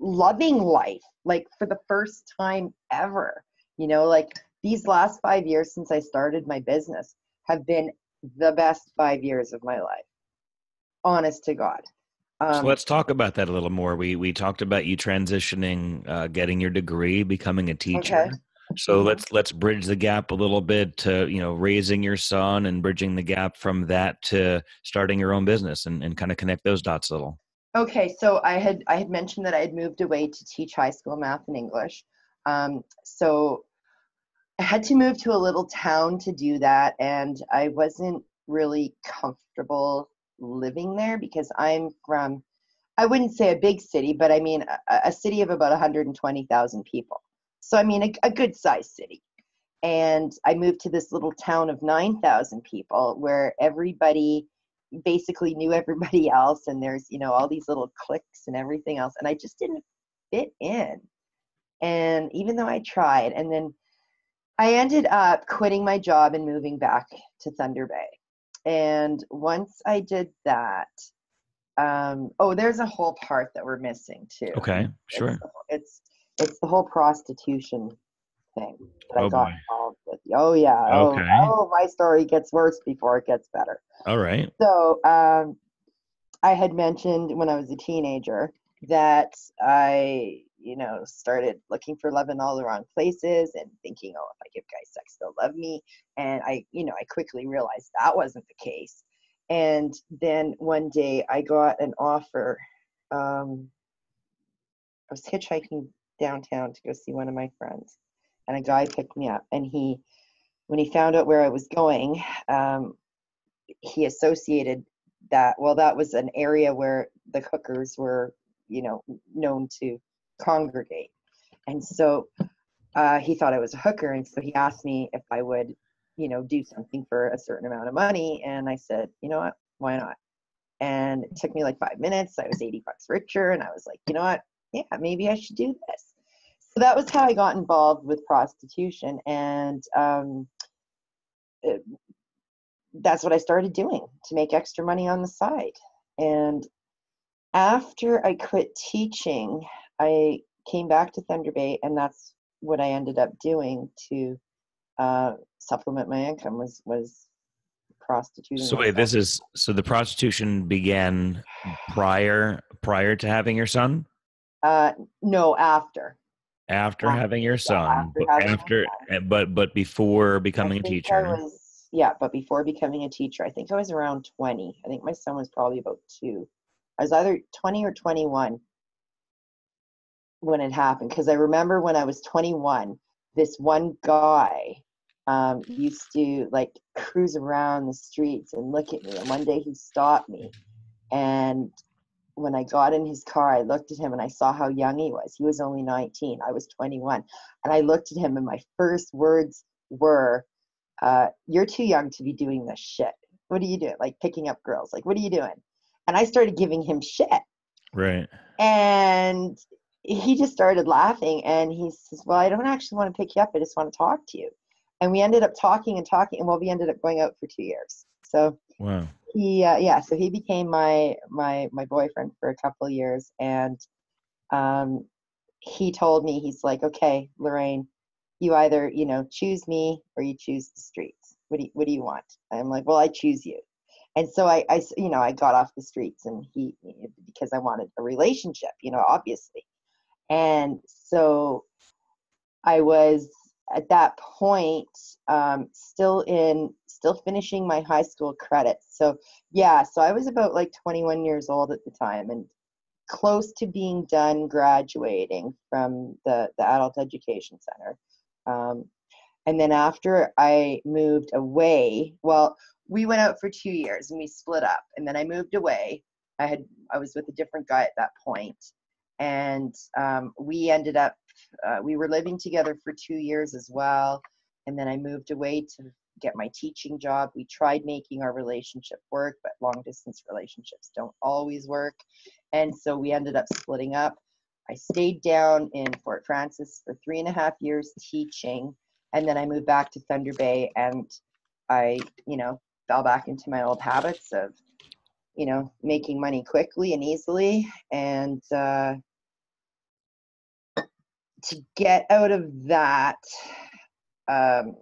loving life, like, for the first time ever. You know, like, these last five years since I started my business have been the best five years of my life. Honest to God. Um, so let's talk about that a little more. We we talked about you transitioning, uh, getting your degree, becoming a teacher. Okay. So let's let's bridge the gap a little bit to, you know, raising your son and bridging the gap from that to starting your own business, and, and kind of connect those dots a little. Okay, so I had I had mentioned that I had moved away to teach high school math and English. Um, so I had to move to a little town to do that, and I wasn't really comfortable living there, because I'm from, I wouldn't say a big city, but I mean a, a city of about one hundred twenty thousand people. So I mean a, a good sized city. And I moved to this little town of nine thousand people, where everybody basically knew everybody else, and there's, you know, all these little cliques and everything else, and I just didn't fit in. And even though I tried, and then I ended up quitting my job and moving back to Thunder Bay. And once I did that, Um, oh, there's a whole part that we're missing too. Okay, sure. It's the, it's, it's the whole prostitution thing that oh I got boy. involved with. Oh yeah. Okay. Oh, oh, my story gets worse before it gets better. All right. So um, I had mentioned when I was a teenager that I, you know, started looking for love in all the wrong places and thinking, oh, if I give guys sex, they'll love me. And I, you know, I quickly realized that wasn't the case. And then one day I got an offer. Um, I was hitchhiking downtown to go see one of my friends, and a guy picked me up. And he, when he found out where I was going, um, he associated that, well, that was an area where the hookers were, you know, known to congregate. And so uh, he thought I was a hooker. And so he asked me if I would, you know, do something for a certain amount of money. And I said, you know what, why not? And it took me like five minutes. I was eighty bucks richer. And I was like, you know what? Yeah, maybe I should do this. So that was how I got involved with prostitution. And um, it, that's what I started doing to make extra money on the side. And after I quit teaching, I came back to Thunder Bay, and that's what I ended up doing to uh, supplement my income was, was prostitution. So wait, this is, so the prostitution began prior, prior to having your son? Uh, no, after. After, after having your son, yeah, after, after, after but, but before becoming a teacher. Was, yeah. But before becoming a teacher, I think I was around twenty. I think my son was probably about two. I was either twenty or twenty-one when it happened. Cause I remember when I was twenty-one, this one guy, um, used to like cruise around the streets and look at me. And one day he stopped me, and when I got in his car, I looked at him and I saw how young he was. He was only nineteen. I was twenty-one. And I looked at him and my first words were, uh, you're too young to be doing this shit. What are you doing? Like picking up girls. Like, what are you doing? And I started giving him shit. Right. And he just started laughing. And he says, well, I don't actually want to pick you up. I just want to talk to you. And we ended up talking and talking. And well, we ended up going out for two years. So wow. He, uh, yeah, so he became my, my, my boyfriend for a couple of years. And, um, he told me, he's like, okay, Lorraine, you either, you know, choose me or you choose the streets. What do you, what do you want? I'm like, well, I choose you. And so I, I, you know, I got off the streets, and he, because I wanted a relationship, you know, obviously. And so I was at that point, um, still in, still finishing my high school credits. So yeah, so I was about like twenty-one years old at the time, and close to being done graduating from the, the adult education center. Um, and then after I moved away, well, we went out for two years and we split up, and then I moved away. I had, I was with a different guy at that point, and, um, we ended up, uh, we were living together for two years as well. And then I moved away to get my teaching job. We tried making our relationship work, but long distance relationships don't always work. And so we ended up splitting up. I stayed down in Fort Francis for three and a half years teaching. And then I moved back to Thunder Bay, and I, you know, fell back into my old habits of, you know, making money quickly and easily. And, uh, to get out of that, um,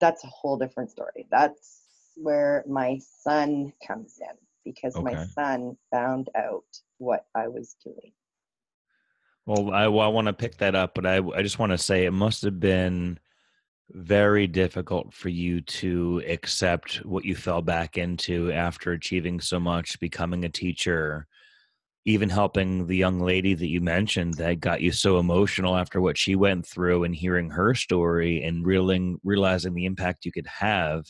that's a whole different story. That's where my son comes in, because okay. my son found out what I was doing. Well, I, well, I want to pick that up, but I, I just want to say it must have been very difficult for you to accept what you fell back into after achieving so much, becoming a teacher, even helping the young lady that you mentioned that got you so emotional after what she went through, and hearing her story and reeling, realizing the impact you could have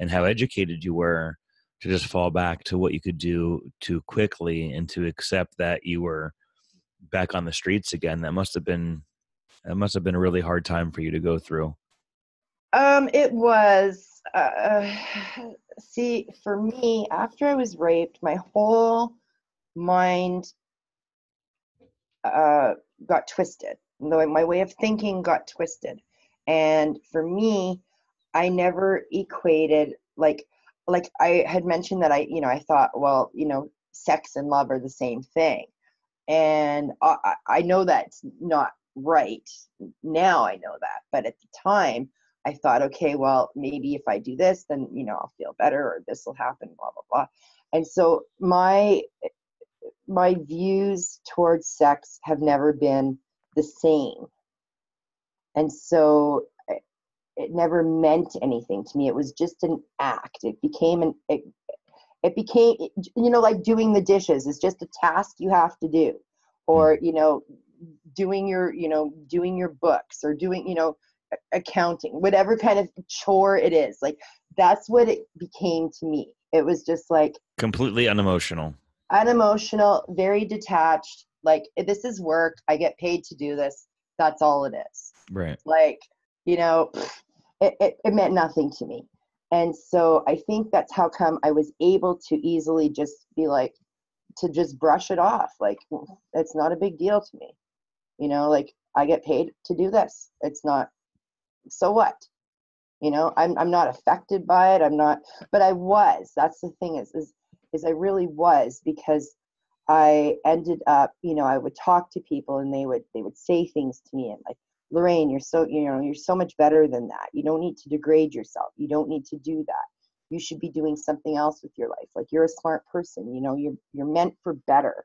and how educated you were to just fall back to what you could do too quickly and to accept that you were back on the streets again. That must have been, that must have been a really hard time for you to go through. Um, it was, uh, see, for me, after I was raped, my whole mind uh got twisted. My way of thinking got twisted. And for me, I never equated, like like I had mentioned that I, you know, I thought, well, you know, sex and love are the same thing. And I, I know that's not right. Now I know that. But at the time, I thought, okay, well, maybe if I do this, then, you know, I'll feel better, or this will happen, blah, blah, blah. And so my, my views towards sex have never been the same. And so it never meant anything to me. It was just an act. It became an, it, it became, you know, like doing the dishes is just a task you have to do, or, you know, doing your, you know, doing your books, or doing, you know, accounting, whatever kind of chore it is. Like, that's what it became to me. It was just like completely unemotional, unemotional, very detached. Like, this is work. I get paid to do this. That's all it is. Right. Like, you know, it, it, it meant nothing to me. And so I think that's how come I was able to easily just be like, to just brush it off. Like, it's not a big deal to me. You know, like, I get paid to do this. It's not, so what? You know, I'm I'm not affected by it. I'm not, but I was. That's the thing is, is, is I really was, because I ended up, you know, I would talk to people and they would, they would say things to me and like, Lorraine, you're so, you know, you're so much better than that. You don't need to degrade yourself. You don't need to do that. You should be doing something else with your life. Like, you're a smart person, you know, you're, you're meant for better.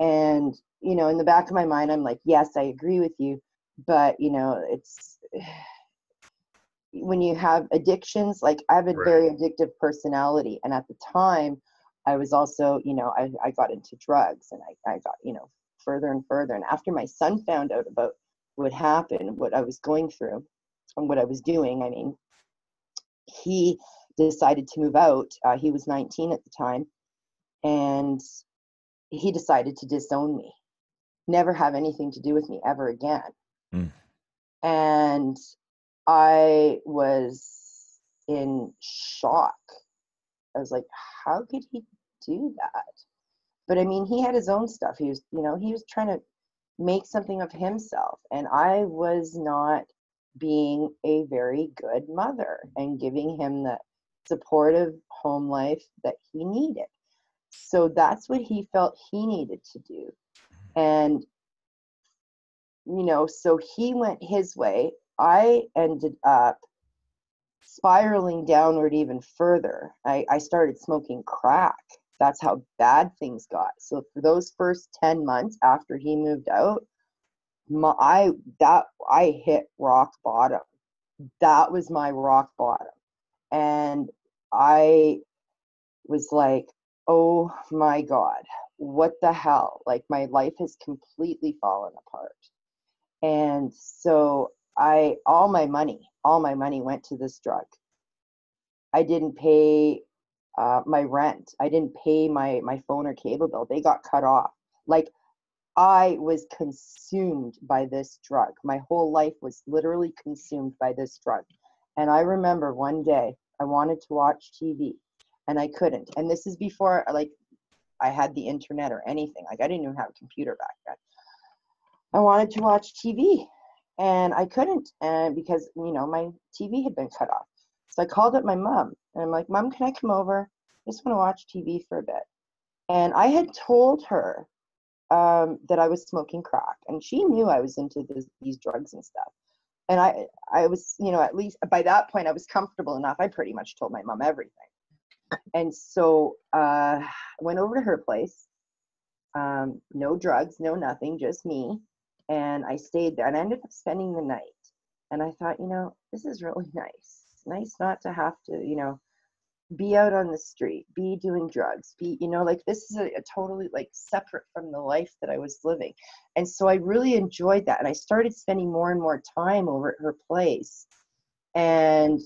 And, you know, in the back of my mind, I'm like, yes, I agree with you, but you know, it's when you have addictions, like I have a very addictive personality. And at the time I was also, you know, I, I got into drugs and I, I got, you know, further and further. And after my son found out about what happened, what I was going through and what I was doing, I mean, he decided to move out. Uh, he was nineteen at the time, and he decided to disown me, never have anything to do with me ever again. Mm. And I was in shock. I was like, how could he do that? But I mean, he had his own stuff. He was, you know, he was trying to make something of himself. And I was not being a very good mother and giving him the supportive home life that he needed. So that's what he felt he needed to do. And, you know, so he went his way. I ended up spiraling downward even further. I, I started smoking crack. That's how bad things got. So for those first ten months after he moved out, my, I that I hit rock bottom. That was my rock bottom. And I was like, oh my God, what the hell? Like, my life has completely fallen apart. And so I, all my money, all my money went to this drug. I didn't pay Uh, my rent. I didn't pay my, my phone or cable bill. They got cut off. Like, I was consumed by this drug. My whole life was literally consumed by this drug. And I remember one day I wanted to watch T V and I couldn't. And this is before, like, I had the internet or anything. Like, I didn't even have a computer back then. I wanted to watch T V and I couldn't, and because, you know, my T V had been cut off. So I called up my mom and I'm like, Mom, can I come over? I just want to watch T V for a bit. And I had told her um, that I was smoking crack, and she knew I was into this, these drugs and stuff. And I, I was, you know, at least by that point I was comfortable enough. I pretty much told my mom everything. And so uh, I went over to her place, um, no drugs, no nothing, just me. And I stayed there and I ended up spending the night. And I thought, you know, this is really nice. Nice not to have to, you know, be out on the street, be doing drugs, be, you know, like, this is a, a totally, like, separate from the life that I was living. And so I really enjoyed that. And I started spending more and more time over at her place, and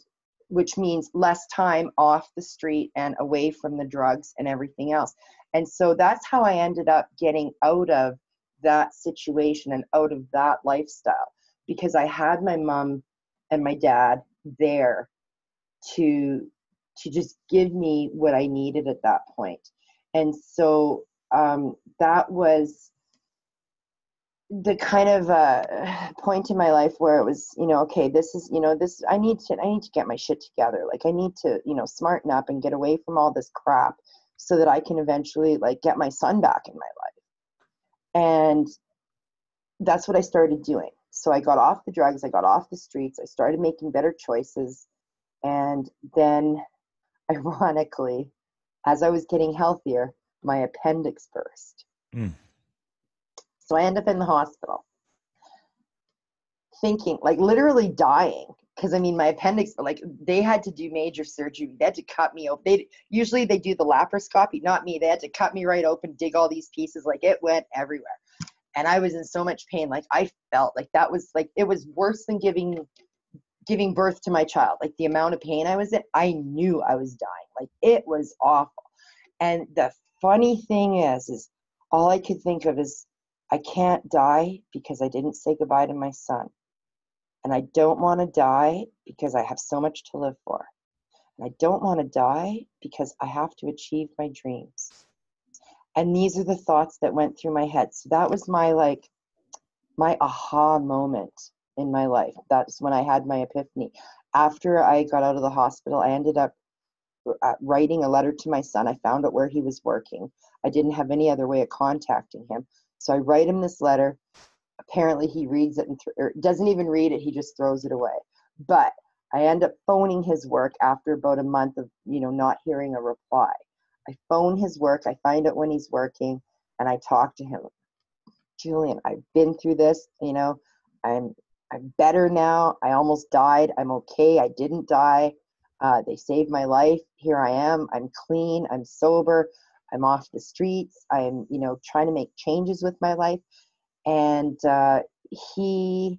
which means less time off the street and away from the drugs and everything else. And so that's how I ended up getting out of that situation and out of that lifestyle, because I had my mom and my dad there to to just give me what I needed at that point. And so um, that was the kind of uh, point in my life where it was, you know, okay, this is, you know, this, I need to, I need to get my shit together. Like, I need to, you know, smarten up and get away from all this crap so that I can eventually like get my son back in my life. And that's what I started doing. So I got off the drugs, I got off the streets, I started making better choices. And then ironically, as I was getting healthier, my appendix burst. Mm. So I end up in the hospital thinking, like literally dying. Because I mean, my appendix, like they had to do major surgery. They had to cut me open. They usually they do the laparoscopy, not me. They had to cut me right open, dig all these pieces. Like it went everywhere. And I was in so much pain. Like I felt like that was like, it was worse than giving, giving birth to my child. Like the amount of pain I was in, I knew I was dying. Like it was awful. And the funny thing is, is all I could think of is I can't die because I didn't say goodbye to my son. And I don't want to die because I have so much to live for. And I don't want to die because I have to achieve my dreams. And these are the thoughts that went through my head. So that was my like, my aha moment in my life. That's when I had my epiphany. After I got out of the hospital, I ended up writing a letter to my son. I found out where he was working. I didn't have any other way of contacting him. So I write him this letter. Apparently he reads it and th- or doesn't even read it. He just throws it away. But I end up phoning his work after about a month of, you know, not hearing a reply. I phone his work. I find out when he's working and I talk to him. Julian, I've been through this, you know, I'm, I'm better now. I almost died. I'm okay. I didn't die. Uh, they saved my life. Here I am. I'm clean. I'm sober. I'm off the streets. I'm, you know, trying to make changes with my life. And uh, he,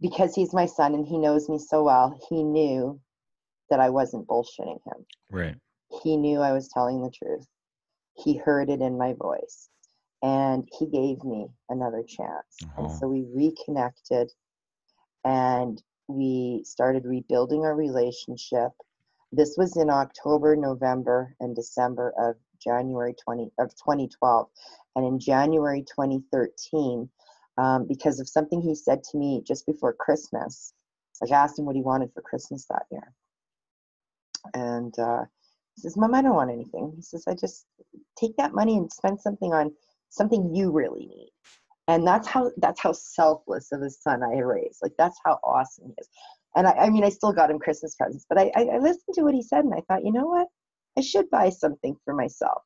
because he's my son and he knows me so well, he knew that I wasn't bullshitting him. Right. He knew I was telling the truth. He heard it in my voice. And he gave me another chance. Uh-huh. And so we reconnected and we started rebuilding our relationship. This was in October, November, and December of January twentieth of twenty twelve. And in January twenty thirteen, um, because of something he said to me just before Christmas, like I asked him what he wanted for Christmas that year. And uh, he says, Mom, I don't want anything. He says, I just take that money and spend something on something you really need. And that's how that's how selfless of a son I raised. Like, that's how awesome he is. And I, I mean, I still got him Christmas presents, but I, I, I listened to what he said and I thought, you know what? I should buy something for myself,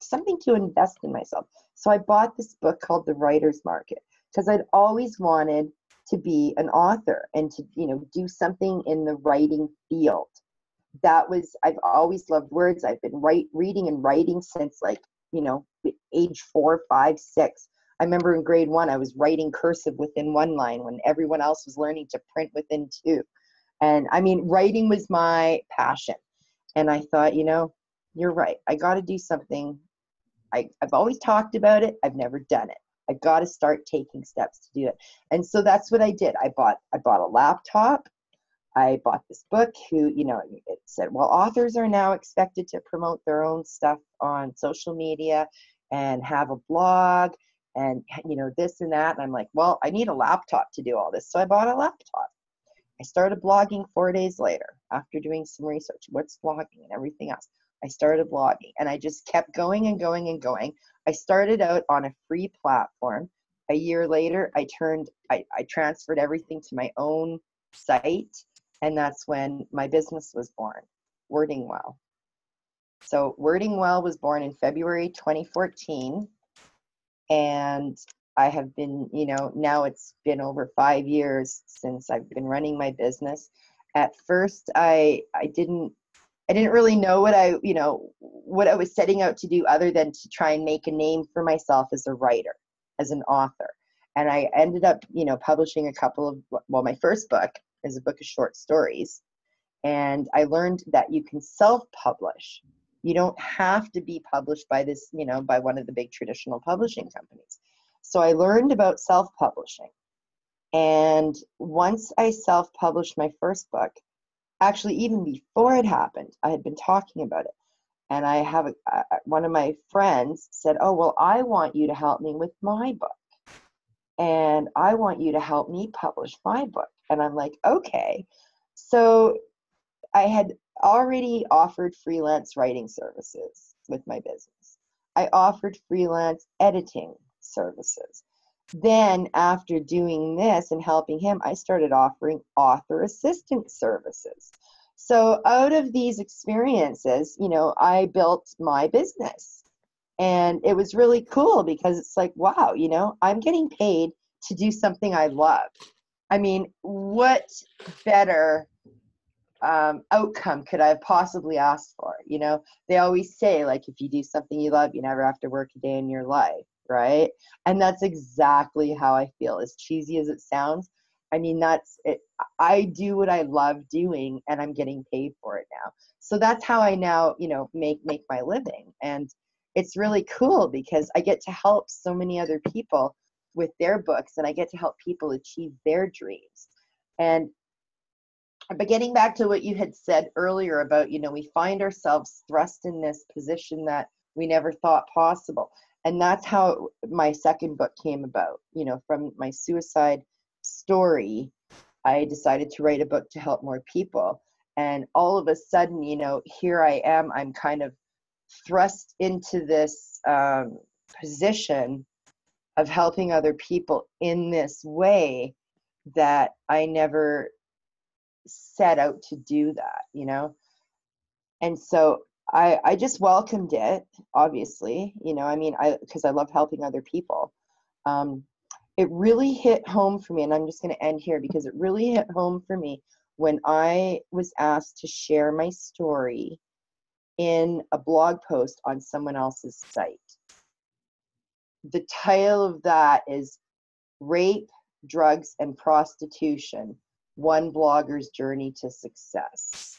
something to invest in myself. So I bought this book called The Writer's Market because I'd always wanted to be an author and to, you know, do something in the writing field. That was, I've always loved words. I've been write, reading and writing since like, you know, age four, five, six. I remember in grade one, I was writing cursive within one line when everyone else was learning to print within two. And I mean, writing was my passion. And I thought, you know, you're right. I got to do something. I, I've always talked about it. I've never done it. I got to start taking steps to do it. And so that's what I did. I bought, I bought a laptop. I bought this book who, you know, it said, well, authors are now expected to promote their own stuff on social media and have a blog and, you know, this and that. And I'm like, well, I need a laptop to do all this. So I bought a laptop. I started blogging four days later after doing some research, what's blogging and everything else. I started blogging and I just kept going and going and going. I started out on a free platform. A year later, I turned, I, I transferred everything to my own site. And that's when my business was born, Wording Well. So Wording Well was born in February twenty fourteen. And I have been, you know, now it's been over five years since I've been running my business. At first, I I didn't I didn't really know what I, you know, what I was setting out to do other than to try and make a name for myself as a writer, as an author. And I ended up, you know, publishing a couple of, well, my first book is a book of short stories. And I learned that you can self-publish. You don't have to be published by this, you know, by one of the big traditional publishing companies. So I learned about self-publishing. And once I self-published my first book, actually even before it happened, I had been talking about it. And I have a, uh, one of my friends said, oh, well, I want you to help me with my book. And I want you to help me publish my book. And I'm like, okay. So I had already offered freelance writing services. with my business. I offered freelance editing services. Then after doing this and helping him, I started offering author assistant services. So out of these experiences, you know, I built my business. And it was really cool because it's like, wow, you know, I'm getting paid to do something I love. I mean, what better um, outcome could I have possibly asked for? You know, they always say, like, if you do something you love, you never have to work a day in your life, right? And that's exactly how I feel. As cheesy as it sounds, I mean, that's it. I do what I love doing, and I'm getting paid for it now. So that's how I now, you know, make make my living. And it's really cool because I get to help so many other people with their books, and I get to help people achieve their dreams. And but getting back to what you had said earlier about, you know, we find ourselves thrust in this position that we never thought possible. And that's how my second book came about. You know, from my suicide story, I decided to write a book to help more people. And all of a sudden, you know, here I am, I'm kind of thrust into this um, position of helping other people in this way that I never set out to do that, you know? And so I, I just welcomed it, obviously, you know, I mean, I, cause I love helping other people. Um, it really hit home for me, and I'm just going to end here because it really hit home for me when I was asked to share my story in a blog post on someone else's site. The title of that is Rape, Drugs, and Prostitution, One Blogger's Journey to Success.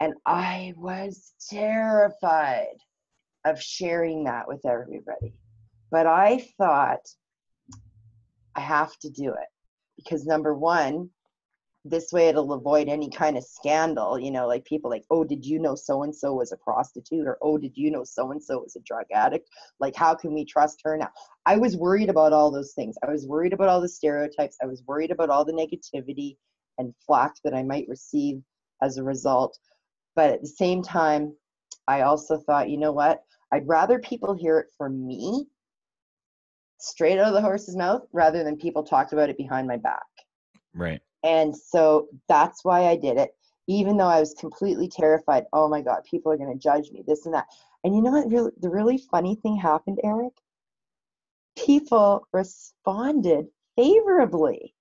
And I was terrified of sharing that with everybody. But I thought, I have to do it. Because number one, this way it'll avoid any kind of scandal, you know, like people like, oh, did you know so-and-so was a prostitute? Or, oh, did you know so-and-so was a drug addict? Like, how can we trust her now? I was worried about all those things. I was worried about all the stereotypes. I was worried about all the negativity and flack that I might receive as a result. But at the same time, I also thought, you know what? I'd rather people hear it from me straight out of the horse's mouth rather than people talk about it behind my back. Right. And so that's why I did it, even though I was completely terrified. Oh my God, people are going to judge me, this and that. And you know what? Really, the really funny thing happened, Eric. People responded favorably.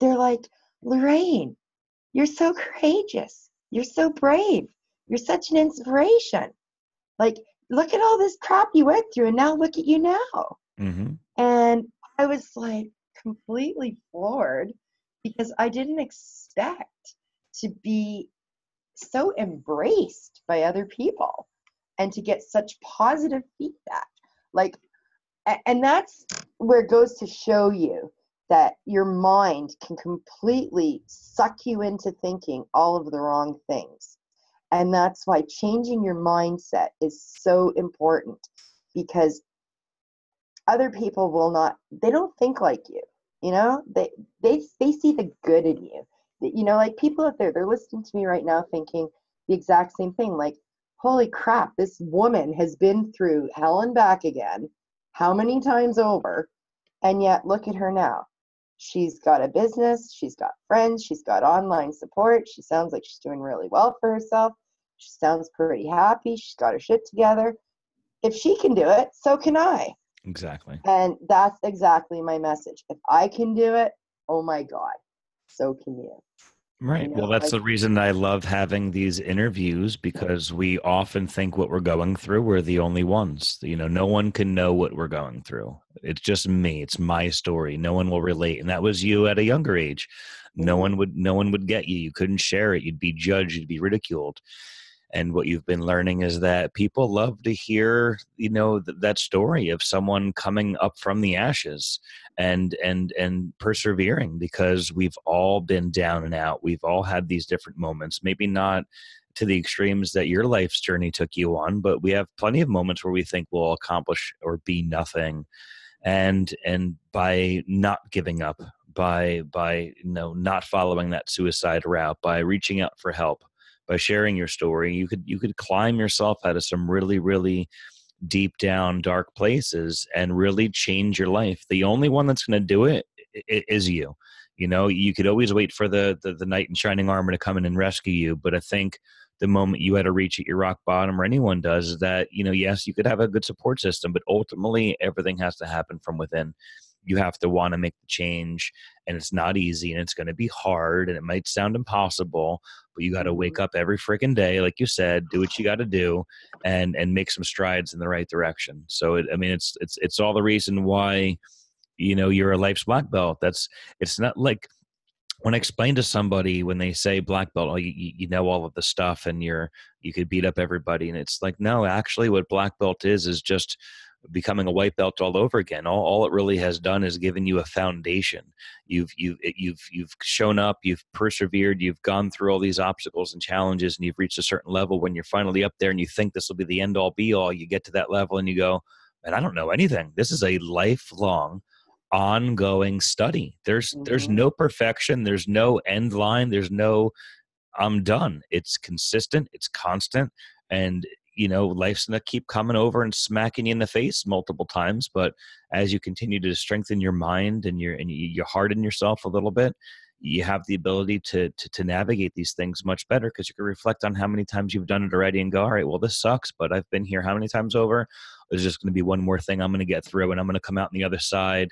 They're like, Lorraine, you're so courageous. You're so brave. You're such an inspiration. Like, look at all this crap you went through, and now look at you now. Mm-hmm. And I was like completely floored. Because I didn't expect to be so embraced by other people and to get such positive feedback. Like, and that's where it goes to show you that your mind can completely suck you into thinking all of the wrong things. And that's why changing your mindset is so important, because other people will not, they don't think like you. You know, they, they, they see the good in you. You know, like people out there, they're listening to me right now thinking the exact same thing. Like, holy crap, this woman has been through hell and back again, how many times over? And yet look at her now. She's got a business. She's got friends. She's got online support. She sounds like she's doing really well for herself. She sounds pretty happy. She's got her shit together. If she can do it, so can I. Exactly. And that's exactly my message. If I can do it, oh my God, so can you. Right. You know, well, that's like, the reason I love having these interviews, because we often think what we're going through, we're the only ones. You know, no one can know what we're going through. It's just me. It's my story. No one will relate. And that was you at a younger age. No one would, no one would get you. You couldn't share it. You'd be judged. You'd be ridiculed. And what you've been learning is that people love to hear, you know, th- that story of someone coming up from the ashes and and and persevering, because we've all been down and out. We've all had these different moments, maybe not to the extremes that your life's journey took you on, but we have plenty of moments where we think we'll accomplish or be nothing. And and by not giving up, by by you know, not following that suicide route, by reaching out for help, by sharing your story, you could you could climb yourself out of some really, really deep down dark places and really change your life. The only one that's going to do it is you. You know, you could always wait for the, the the knight in shining armor to come in and rescue you. But I think the moment you had a reach at your rock bottom, or anyone does, is that, you know, yes, you could have a good support system, but ultimately everything has to happen from within. You have to want to make the change, and it's not easy, and it's going to be hard, and it might sound impossible, but you got to wake up every freaking day, like you said, do what you got to do, and and make some strides in the right direction. So, it, I mean, it's it's it's all the reason why, you know, you're a Life's Black Belt. That's it's not like when I explain to somebody when they say black belt, oh, you, you know all of the stuff, and you're you could beat up everybody, and it's like, no, actually, what black belt is is just becoming a white belt all over again. All, all it really has done is given you a foundation. You've, you've, you've, you've shown up, you've persevered, you've gone through all these obstacles and challenges, and you've reached a certain level. When you're finally up there and you think this will be the end all be all, you get to that level and you go, man, I don't know anything. This is a lifelong ongoing study. There's, mm-hmm. there's no perfection. There's no end line. There's no, I'm done. It's consistent. It's constant. And you know, life's going to keep coming over and smacking you in the face multiple times. But as you continue to strengthen your mind and your, and you harden yourself a little bit, you have the ability to, to, to navigate these things much better, because you can reflect on how many times you've done it already and go, all right, well, this sucks, but I've been here how many times over? There's just going to be one more thing I'm going to get through, and I'm going to come out on the other side.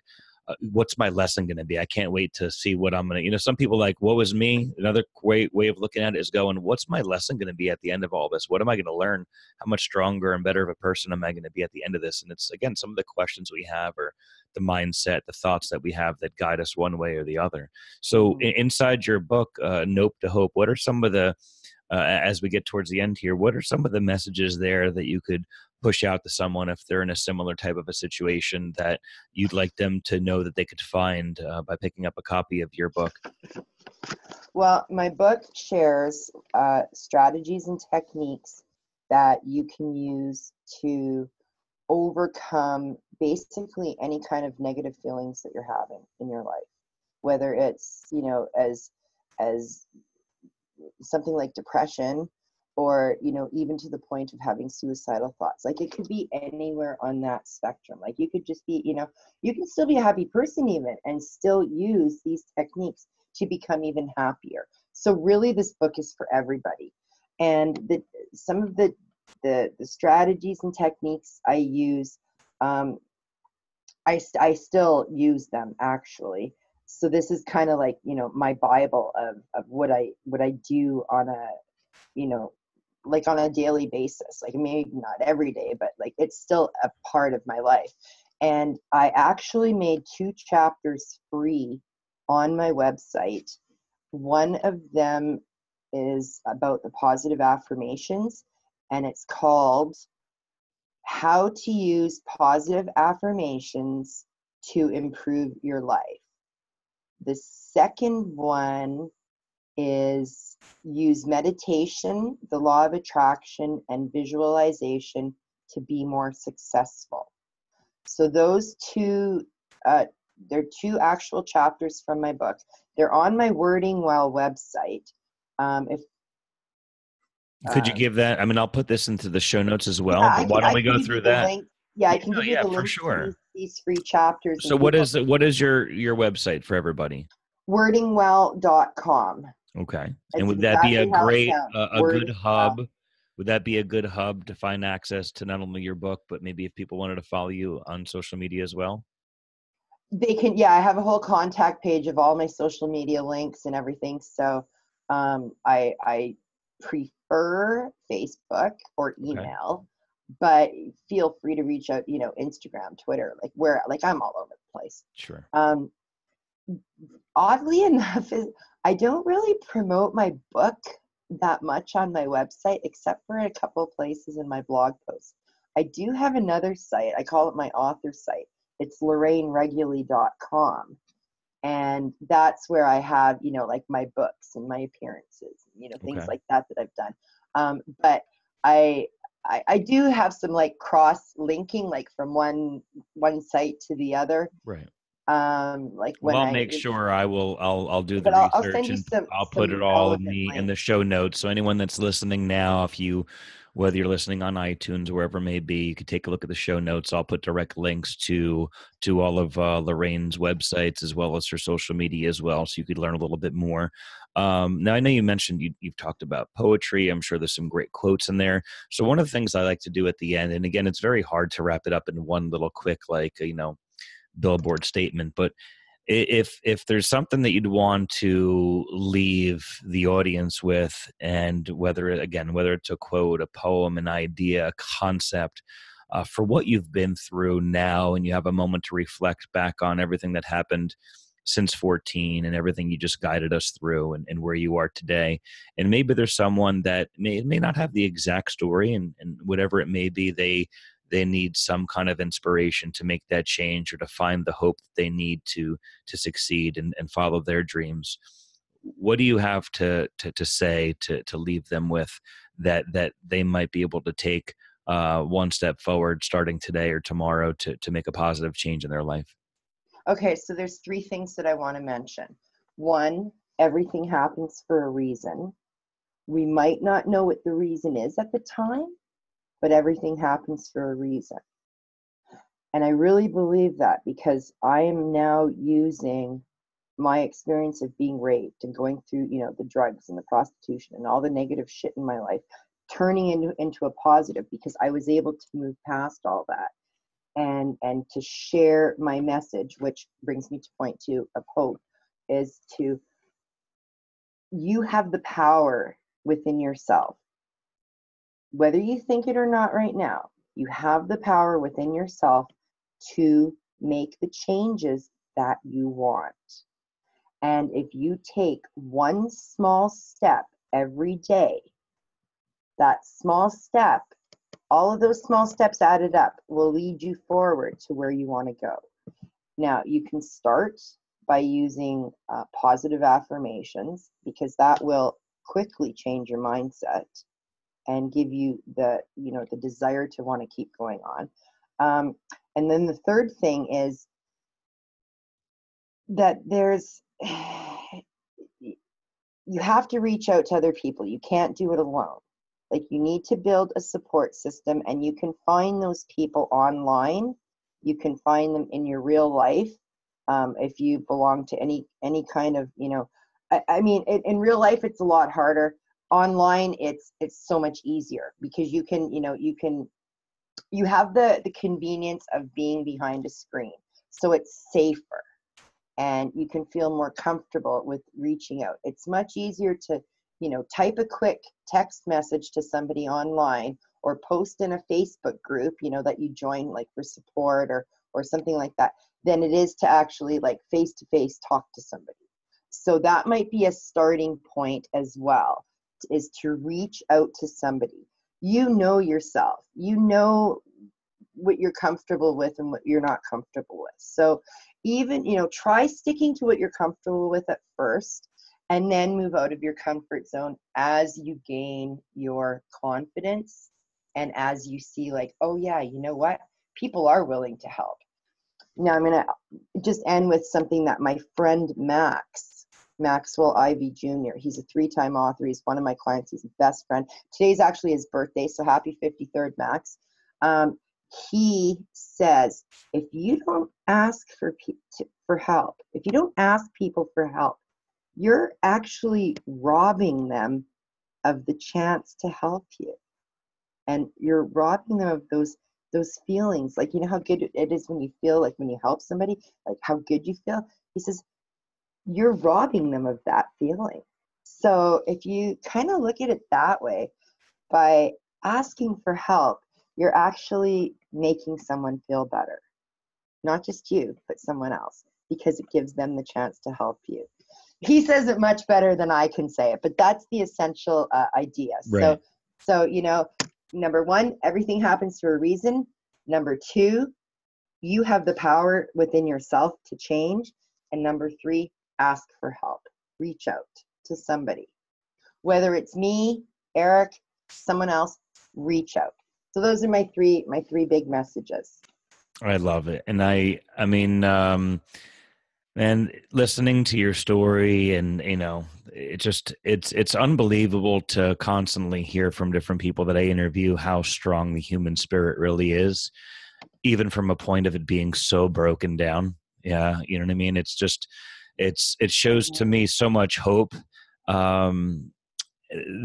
Uh, what's my lesson going to be? I can't wait to see what I'm going to, you know, some people like, woe is me. Another way, way of looking at it is going, what's my lesson going to be at the end of all this? What am I going to learn? How much stronger and better of a person am I going to be at the end of this? And it's, again, some of the questions we have, or the mindset, the thoughts that we have that guide us one way or the other. So mm-hmm. in, inside your book, uh, Nope to Hope, what are some of the, uh, as we get towards the end here, what are some of the messages there that you could push out to someone if they're in a similar type of a situation that you'd like them to know that they could find uh, by picking up a copy of your book? Well, my book shares uh, strategies and techniques that you can use to overcome basically any kind of negative feelings that you're having in your life, whether it's, you know, as, as something like depression, or, you know, even to the point of having suicidal thoughts. Like, it could be anywhere on that spectrum. Like, you could just be, you know, you can still be a happy person even, and still use these techniques to become even happier. So really, this book is for everybody. And the, some of the, the, the strategies and techniques I use, um, I, I still use them, actually. So this is kind of like, you know, my Bible of, of what I, what I do on a, you know, like on a daily basis. Like, maybe not every day, but like, it's still a part of my life. And I actually made two chapters free on my website. One of them is about the positive affirmations, and it's called How to Use Positive Affirmations to Improve Your Life. The second one is use meditation, the law of attraction, and visualization to be more successful. So those two, uh, they're two actual chapters from my book. They're on my Wording Well website. Um, if uh, could you give that? I mean, I'll put this into the show notes as well. Yeah, but why can, don't I we go through that? Link. Yeah, I can oh, give yeah, you the link sure. to these, these free chapters. So what is the, what is your your website for everybody? Wording well dot com. Okay. And would that be a great, uh, a good hub? Would that be a good hub to find access to not only your book, but maybe if people wanted to follow you on social media as well? They can, yeah, I have a whole contact page of all my social media links and everything. So um, I, I prefer Facebook or email, okay. but feel free to reach out, you know, Instagram, Twitter, like where, like I'm all over the place. Sure. Um, Oddly enough, is I don't really promote my book that much on my website, except for a couple places in my blog posts. I do have another site. I call it my author site. It's Lorraine Reguly dot com. And that's where I have, you know, like my books and my appearances, you know, things okay. like that that I've done. Um, but I, I, I do have some like cross linking, like from one, one site to the other. Right. Um, like when well, I'll I make sure I will. I'll I'll do the research. I'll, I'll, and some, I'll put it all in the in the show notes. So anyone that's listening now, if you whether you're listening on iTunes, wherever it may be, you could take a look at the show notes. I'll put direct links to to all of uh, Lorraine's websites as well as her social media as well, so you could learn a little bit more. Um, now, I know you mentioned you, you've talked about poetry. I'm sure there's some great quotes in there. So one of the things I like to do at the end, and again, it's very hard to wrap it up in one little quick, like, you know, billboard statement, but if if there's something that you'd want to leave the audience with, and whether again whether it's a quote, a poem, an idea, a concept, uh, for what you've been through now, and you have a moment to reflect back on everything that happened since fourteen and everything you just guided us through, and, and where you are today, and maybe there's someone that may may not have the exact story, and, and whatever it may be, they. They need some kind of inspiration to make that change or to find the hope that they need to to succeed and, and follow their dreams. What do you have to to, to say to, to leave them with that that they might be able to take uh, one step forward starting today or tomorrow to, to make a positive change in their life? Okay, so there's three things that I want to mention. One, everything happens for a reason. We might not know what the reason is at the time, but everything happens for a reason. And I really believe that, because I am now using my experience of being raped and going through, you know, the drugs and the prostitution and all the negative shit in my life, turning into, into a positive, because I was able to move past all that and, and to share my message, which brings me to point two of hope, is to, you have the power within yourself. Whether you think it or not right now, you have the power within yourself to make the changes that you want. And if you take one small step every day, that small step, all of those small steps added up will lead you forward to where you want to go. Now, you can start by using uh, positive affirmations, because that will quickly change your mindset and give you the, you know, the desire to want to keep going on. Um, and then the third thing is that there's, you have to reach out to other people. You can't do it alone. Like, you need to build a support system, and you can find those people online. You can find them in your real life. Um, if you belong to any, any kind of, you know, I, I mean, it, in real life, it's a lot harder. Online, it's it's so much easier, because you can, you know, you can, you have the, the convenience of being behind a screen. So it's safer, and you can feel more comfortable with reaching out. It's much easier to, you know, type a quick text message to somebody online, or post in a Facebook group, you know, that you join, like, for support or, or something like that, than it is to actually, like, face-to-face talk to somebody. So that might be a starting point as well, is to reach out to somebody. You know yourself, you know what you're comfortable with and what you're not comfortable with. So even, you know, try sticking to what you're comfortable with at first, and then move out of your comfort zone as you gain your confidence, and as you see, like, oh yeah, you know what, people are willing to help. Now I'm gonna just end with something that my friend Max Maxwell Ivey Junior He's a three-time author. He's one of my clients. He's a best friend. Today's actually his birthday, so happy fifty-third, Max. Um, he says, if you don't ask for pe- to, for help, if you don't ask people for help, you're actually robbing them of the chance to help you, and you're robbing them of those those feelings. Like, you know how good it is when you feel like when you help somebody, like how good you feel. He says, you're robbing them of that feeling. So if you kind of look at it that way, by asking for help, you're actually making someone feel better. Not just you, but someone else, because it gives them the chance to help you. He says it much better than I can say it, but that's the essential uh, idea. Right. So, so, you know, number one, everything happens for a reason. Number two, you have the power within yourself to change. And number three, ask for help. Reach out to somebody. Whether it's me, Eric, someone else, reach out. So those are my three my three big messages. I love it. And I, I mean, um, and listening to your story, and, you know, it just, it's, it's unbelievable to constantly hear from different people that I interview how strong the human spirit really is, even from a point of it being so broken down. Yeah. You know what I mean? It's just, it's, it shows to me so much hope, um,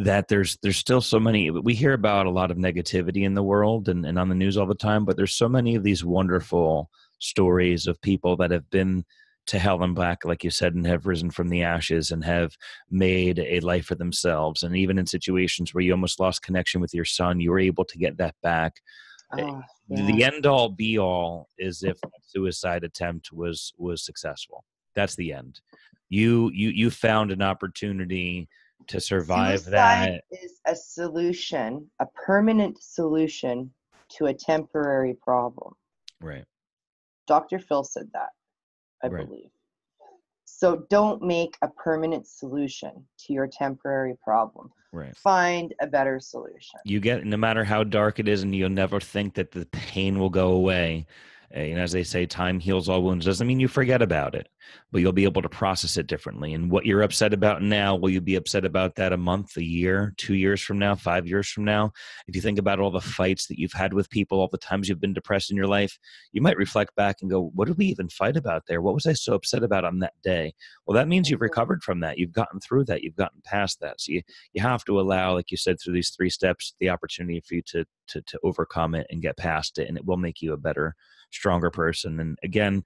that there's, there's still so many, we hear about a lot of negativity in the world and, and on the news all the time, but there's so many of these wonderful stories of people that have been to hell and back, like you said, and have risen from the ashes and have made a life for themselves. And even in situations where you almost lost connection with your son, you were able to get that back. Oh, yeah. The end all be all is if the suicide attempt was, was successful. That's the end. You, you, you found an opportunity to survive. Suicide that is a solution, a permanent solution to a temporary problem. Right. Doctor Phil said that, I right. believe. So don't make a permanent solution to your temporary problem. Right. Find a better solution. You get, no matter how dark it is, and you'll never think that the pain will go away. And as they say, time heals all wounds. Doesn't mean you forget about it, but you'll be able to process it differently. And what you're upset about now, will you be upset about that a month, a year, two years from now, five years from now? If you think about all the fights that you've had with people, all the times you've been depressed in your life, you might reflect back and go, what did we even fight about there? What was I so upset about on that day? Well, that means you've recovered from that. You've gotten through that. You've gotten past that. So you, you have to allow, like you said, through these three steps, the opportunity for you to, to, to overcome it and get past it. And it will make you a better, stronger person. And again,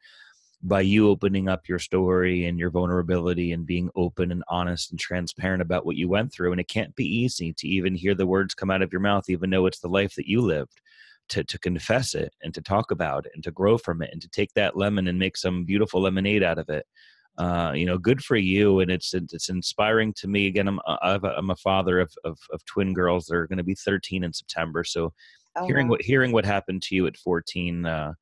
by you opening up your story and your vulnerability and being open and honest and transparent about what you went through, and it can't be easy to even hear the words come out of your mouth, even though it's the life that you lived, to to confess it and to talk about it and to grow from it and to take that lemon and make some beautiful lemonade out of it. Uh, you know, good for you. And it's, it's inspiring to me. Again, I'm, I'm a father of, of, of twin girls. They're going to be thirteen in September. So oh, hearing wow. what, hearing what happened to you at fourteen, uh,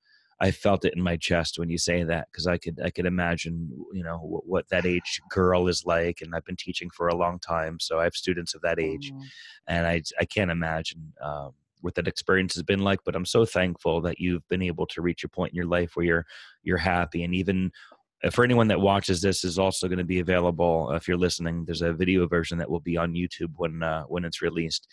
I felt it in my chest when you say that, because I could I could imagine, you know, what, what that age girl is like, and I've been teaching for a long time, so I have students of that age, mm-hmm. and I I can't imagine um, what that experience has been like. But I'm so thankful that you've been able to reach a point in your life where you're you're happy, and even for anyone that watches this, is also going to be available. If you're listening, there's a video version that will be on YouTube when uh, when it's released.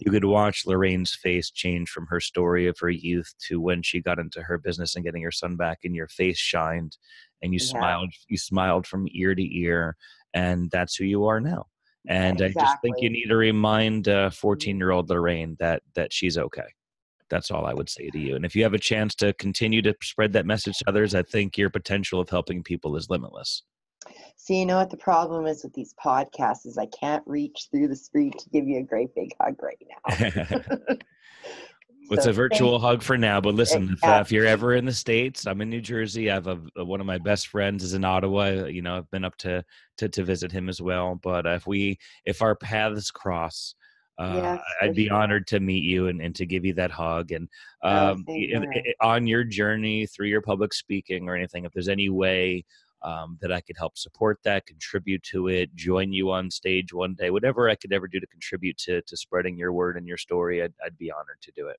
You could watch Lorraine's face change from her story of her youth to when she got into her business and getting her son back, and your face shined, and you yeah. smiled. You smiled from ear to ear, and that's who you are now. And exactly. I just think you need to remind fourteen-year-old uh, Lorraine that that she's okay. That's all I would say to you. And if you have a chance to continue to spread that message to others, I think your potential of helping people is limitless. So you know what the problem is with these podcasts is I can't reach through the street to give you a great big hug right now. It's so a virtual thanks. hug for now. But listen, if, uh, if you're ever in the States, I'm in New Jersey. I have a, a, one of my best friends is in Ottawa. You know, I've been up to, to, to visit him as well. But if we, if our paths cross, Uh, yes, I'd be sure. honored to meet you and, and to give you that hug. And um, oh, it, it, on your journey through your public speaking or anything, if there's any way um, that I could help support that, contribute to it, join you on stage one day, whatever I could ever do to contribute to, to spreading your word and your story, I'd, I'd be honored to do it.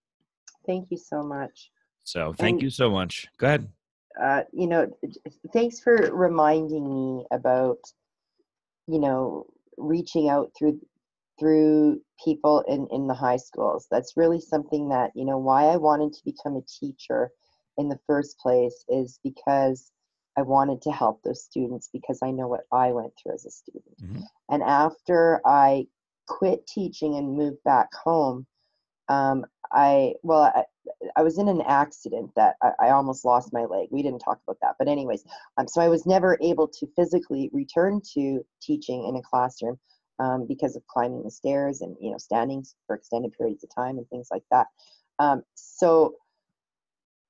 Thank you so much. So thank and, you so much. Go ahead. Uh, you know, thanks for reminding me about, you know, reaching out through through people in, in the high schools. That's really something that, you know, why I wanted to become a teacher in the first place is because I wanted to help those students, because I know what I went through as a student. Mm-hmm. And after I quit teaching and moved back home, um, I, well, I, I was in an accident that I, I almost lost my leg. We didn't talk about that, but anyways, um, so I was never able to physically return to teaching in a classroom, Um, because of climbing the stairs and, you know, standing for extended periods of time and things like that. Um, so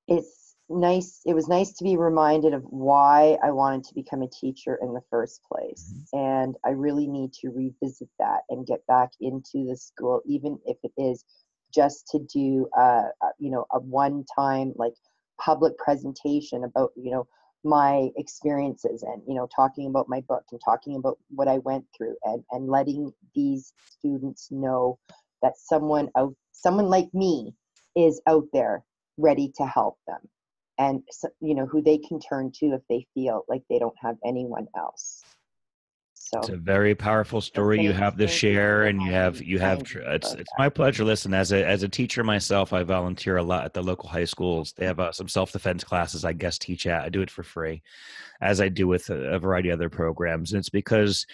it's nice. It was nice to be reminded of why I wanted to become a teacher in the first place. Mm-hmm. And I really need to revisit that and get back into the school, even if it is just to do, uh, you know, a one-time like public presentation about, you know, my experiences and, you know, talking about my book and talking about what I went through and, and letting these students know that someone out, someone like me is out there ready to help them. and, you know, who they can turn to if they feel like they don't have anyone else. So it's a very powerful story you have to share, and you have, you have, it's, it's my pleasure. Listen, as a, as a teacher myself, I volunteer a lot at the local high schools. They have uh, some self-defense classes I guest teach at. I do it for free, as I do with a, a variety of other programs. And it's because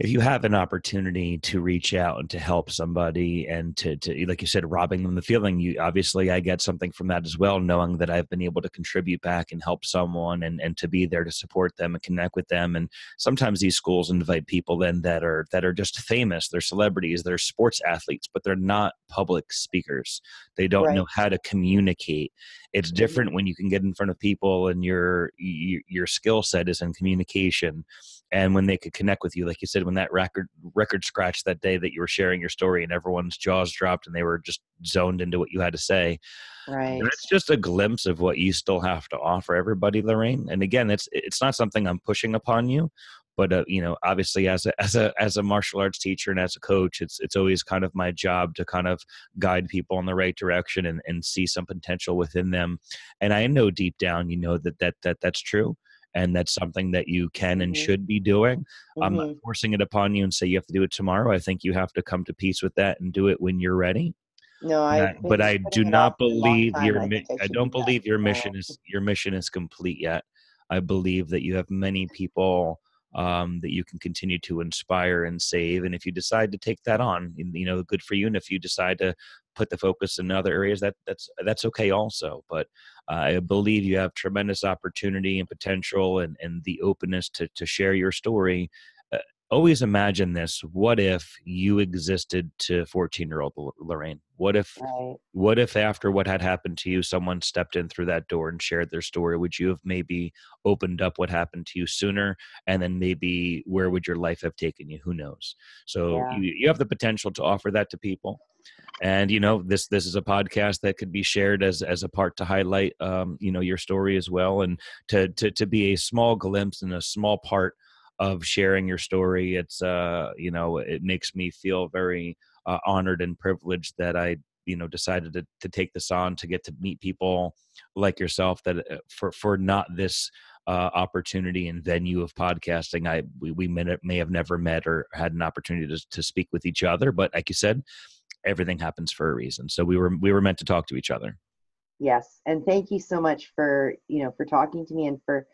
if you have an opportunity to reach out and to help somebody and to, to, like you said, robbing them the feeling, you obviously, I get something from that as well, knowing that I've been able to contribute back and help someone, and, and to be there to support them and connect with them. And sometimes these schools invite people then that are, that are just famous. They're celebrities, they're sports athletes, but they're not public speakers. They don't right. know how to communicate. It's different when you can get in front of people and your, your, your skill set is in communication. And when they could connect with you, like you said, when that record record scratched that day that you were sharing your story and everyone's jaws dropped and they were just zoned into what you had to say. Right. That's just a glimpse of what you still have to offer everybody, Lorraine. And again, it's it's not something I'm pushing upon you, but uh, you know, obviously as a as a as a martial arts teacher and as a coach, it's it's always kind of my job to kind of guide people in the right direction and, and see some potential within them. And I know deep down, you know, that that that that's true. And that's something that you can and mm-hmm. should be doing. Mm-hmm. I'm not forcing it upon you and say you have to do it tomorrow. I think you have to come to peace with that and do it when you're ready. No, I. But I do not believe your. I, I don't believe your mission is your mission is complete yet. I believe that you have many people um, that you can continue to inspire and save. And if you decide to take that on, you know, good for you. And if you decide to put the focus in other areas, that that's, that's okay also. But uh, I believe you have tremendous opportunity and potential, and, and the openness to, to share your story. Uh, always imagine this. What if you existed to fourteen year old Lorraine? What if, right. what if after what had happened to you, someone stepped in through that door and shared their story? Would you have maybe opened up what happened to you sooner? And then maybe where would your life have taken you? Who knows? So yeah. you, you have the potential to offer that to people. And, you know, this, this is a podcast that could be shared as, as a part to highlight, um, you know, your story as well. And to, to, to be a small glimpse and a small part of sharing your story. It's, uh, you know, it makes me feel very uh, honored and privileged that I, you know, decided to, to take this on, to get to meet people like yourself that for, for not this uh, opportunity and venue of podcasting, I, we, we may, may have never met or had an opportunity to, to speak with each other. But like you said, everything happens for a reason. So we were, we were meant to talk to each other. Yes. And thank you so much for, you know, for talking to me and for,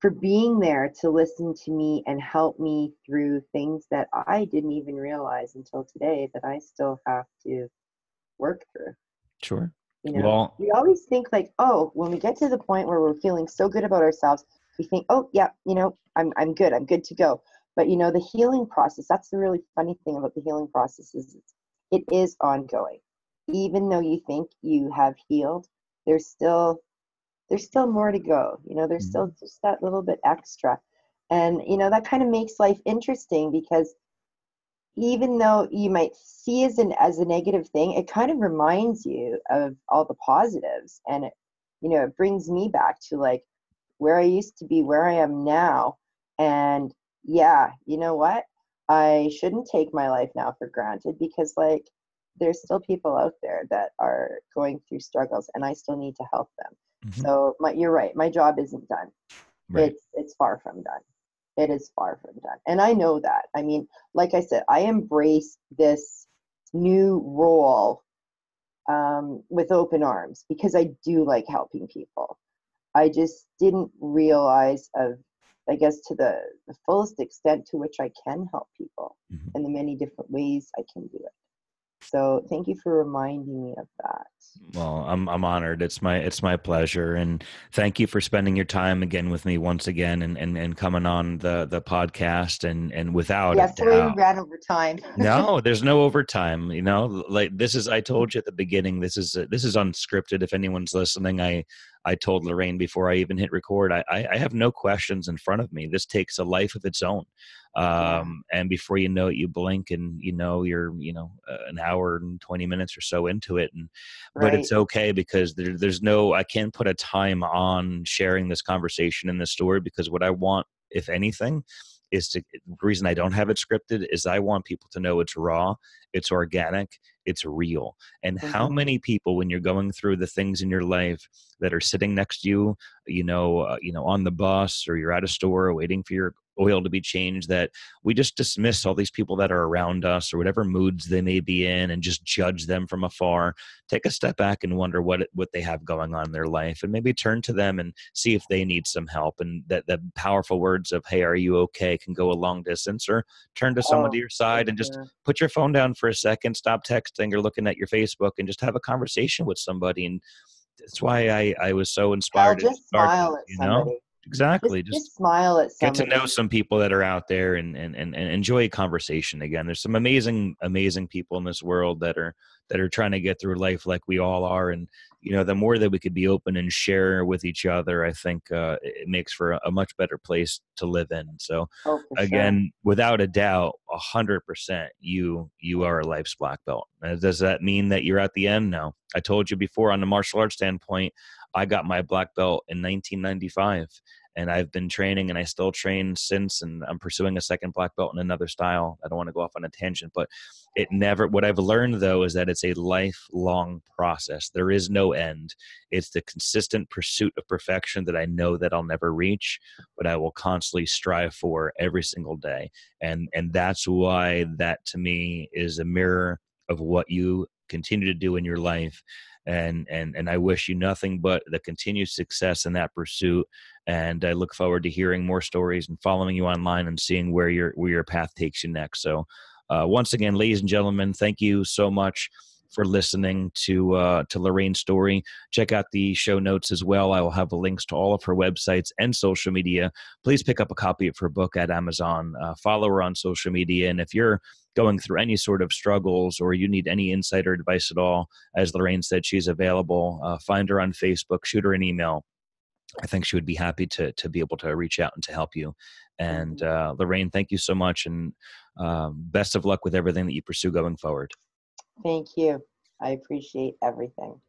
for being there to listen to me and help me through things that I didn't even realize until today that I still have to work through. Sure. You know, well, we always think like, oh, when we get to the point where we're feeling so good about ourselves, we think, oh yeah, you know, I'm, I'm good. I'm good to go. But you know, the healing process, that's the really funny thing about the healing process is it's, It is ongoing. Even though you think you have healed, there's still there's still more to go. You know, there's still just that little bit extra. And, you know, that kind of makes life interesting because even though you might see as an as a negative thing, it kind of reminds you of all the positives. And, it, you know, it brings me back to like where I used to be, where I am now. And yeah, you know what? I shouldn't take my life now for granted because like there's still people out there that are going through struggles and I still need to help them. Mm-hmm. So my, you're right. My job isn't done. Right. It's, it's far from done. It is far from done. And I know that. I mean, like I said, I embrace this new role um, with open arms because I do like helping people. I just didn't realize of I guess to the, the fullest extent to which I can help people mm-hmm. and the many different ways I can do it. So thank you for reminding me of that. Well, I'm I'm honored. It's my it's my pleasure, and thank you for spending your time again with me once again, and and, and coming on the the podcast. And and without yeah, so we ran over time. No, there's no overtime. You know, like this is I told you at the beginning. This is uh, this is unscripted. If anyone's listening, I I told Lorraine before I even hit record. I I, I have no questions in front of me. This takes a life of its own. Um, and before you know it, you blink and, you know, you're, you know, uh, an hour and twenty minutes or so into it. And, right. but it's okay because there, there's no, I can't put a time on sharing this conversation and this story because what I want, if anything, is to, the reason I don't have it scripted is I want people to know it's raw, it's organic, it's real. And mm-hmm. how many people, when you're going through the things in your life that are sitting next to you, you know, uh, you know, on the bus, or you're at a store waiting for your oil to be changed, that we just dismiss all these people that are around us or whatever moods they may be in and just judge them from afar. Take a step back and wonder what what they have going on in their life, and maybe turn to them and see if they need some help. And that the powerful words of, "Hey, are you okay?" can go a long distance. Or turn to someone oh, to your side and just yeah. put your phone down for a second, stop texting or looking at your Facebook, and just have a conversation with somebody. And that's why I, I was so inspired. I'll just start, smile at you know? somebody. Exactly. Just, just, just smile at somebody. Get to know some people that are out there, and, and, and, and enjoy a conversation again. There's some amazing, amazing people in this world that are, that are trying to get through life like we all are. And, you know, the more that we could be open and share with each other, I think uh, it makes for a, a much better place to live in. So oh, again, sure. without a doubt, a hundred percent, you, you are a life's black belt. Does that mean that you're at the end? No. I told you before, on the martial arts standpoint, I got my black belt in nineteen ninety-five, and I've been training, and I still train since, and I'm pursuing a second black belt in another style. I don't want to go off on a tangent, but it never, what I've learned though, is that it's a lifelong process. There is no end. It's the consistent pursuit of perfection that I know that I'll never reach, but I will constantly strive for every single day. And, and that's why that to me is a mirror of what you continue to do in your life. And, and, and I wish you nothing but the continued success in that pursuit. And I look forward to hearing more stories and following you online and seeing where your, where your path takes you next. So, uh, once again, ladies and gentlemen, thank you so much for listening to, uh, to Lorraine's story. Check out the show notes as well. I will have links to all of her websites and social media. Please pick up a copy of her book at Amazon, uh, follow her on social media. And if you're going through any sort of struggles, or you need any insight or advice at all, as Lorraine said, she's available. Uh, find her on Facebook, shoot her an email. I think she would be happy to, to be able to reach out and to help you. And uh, Lorraine, thank you so much. And um, best of luck with everything that you pursue going forward. Thank you. I appreciate everything.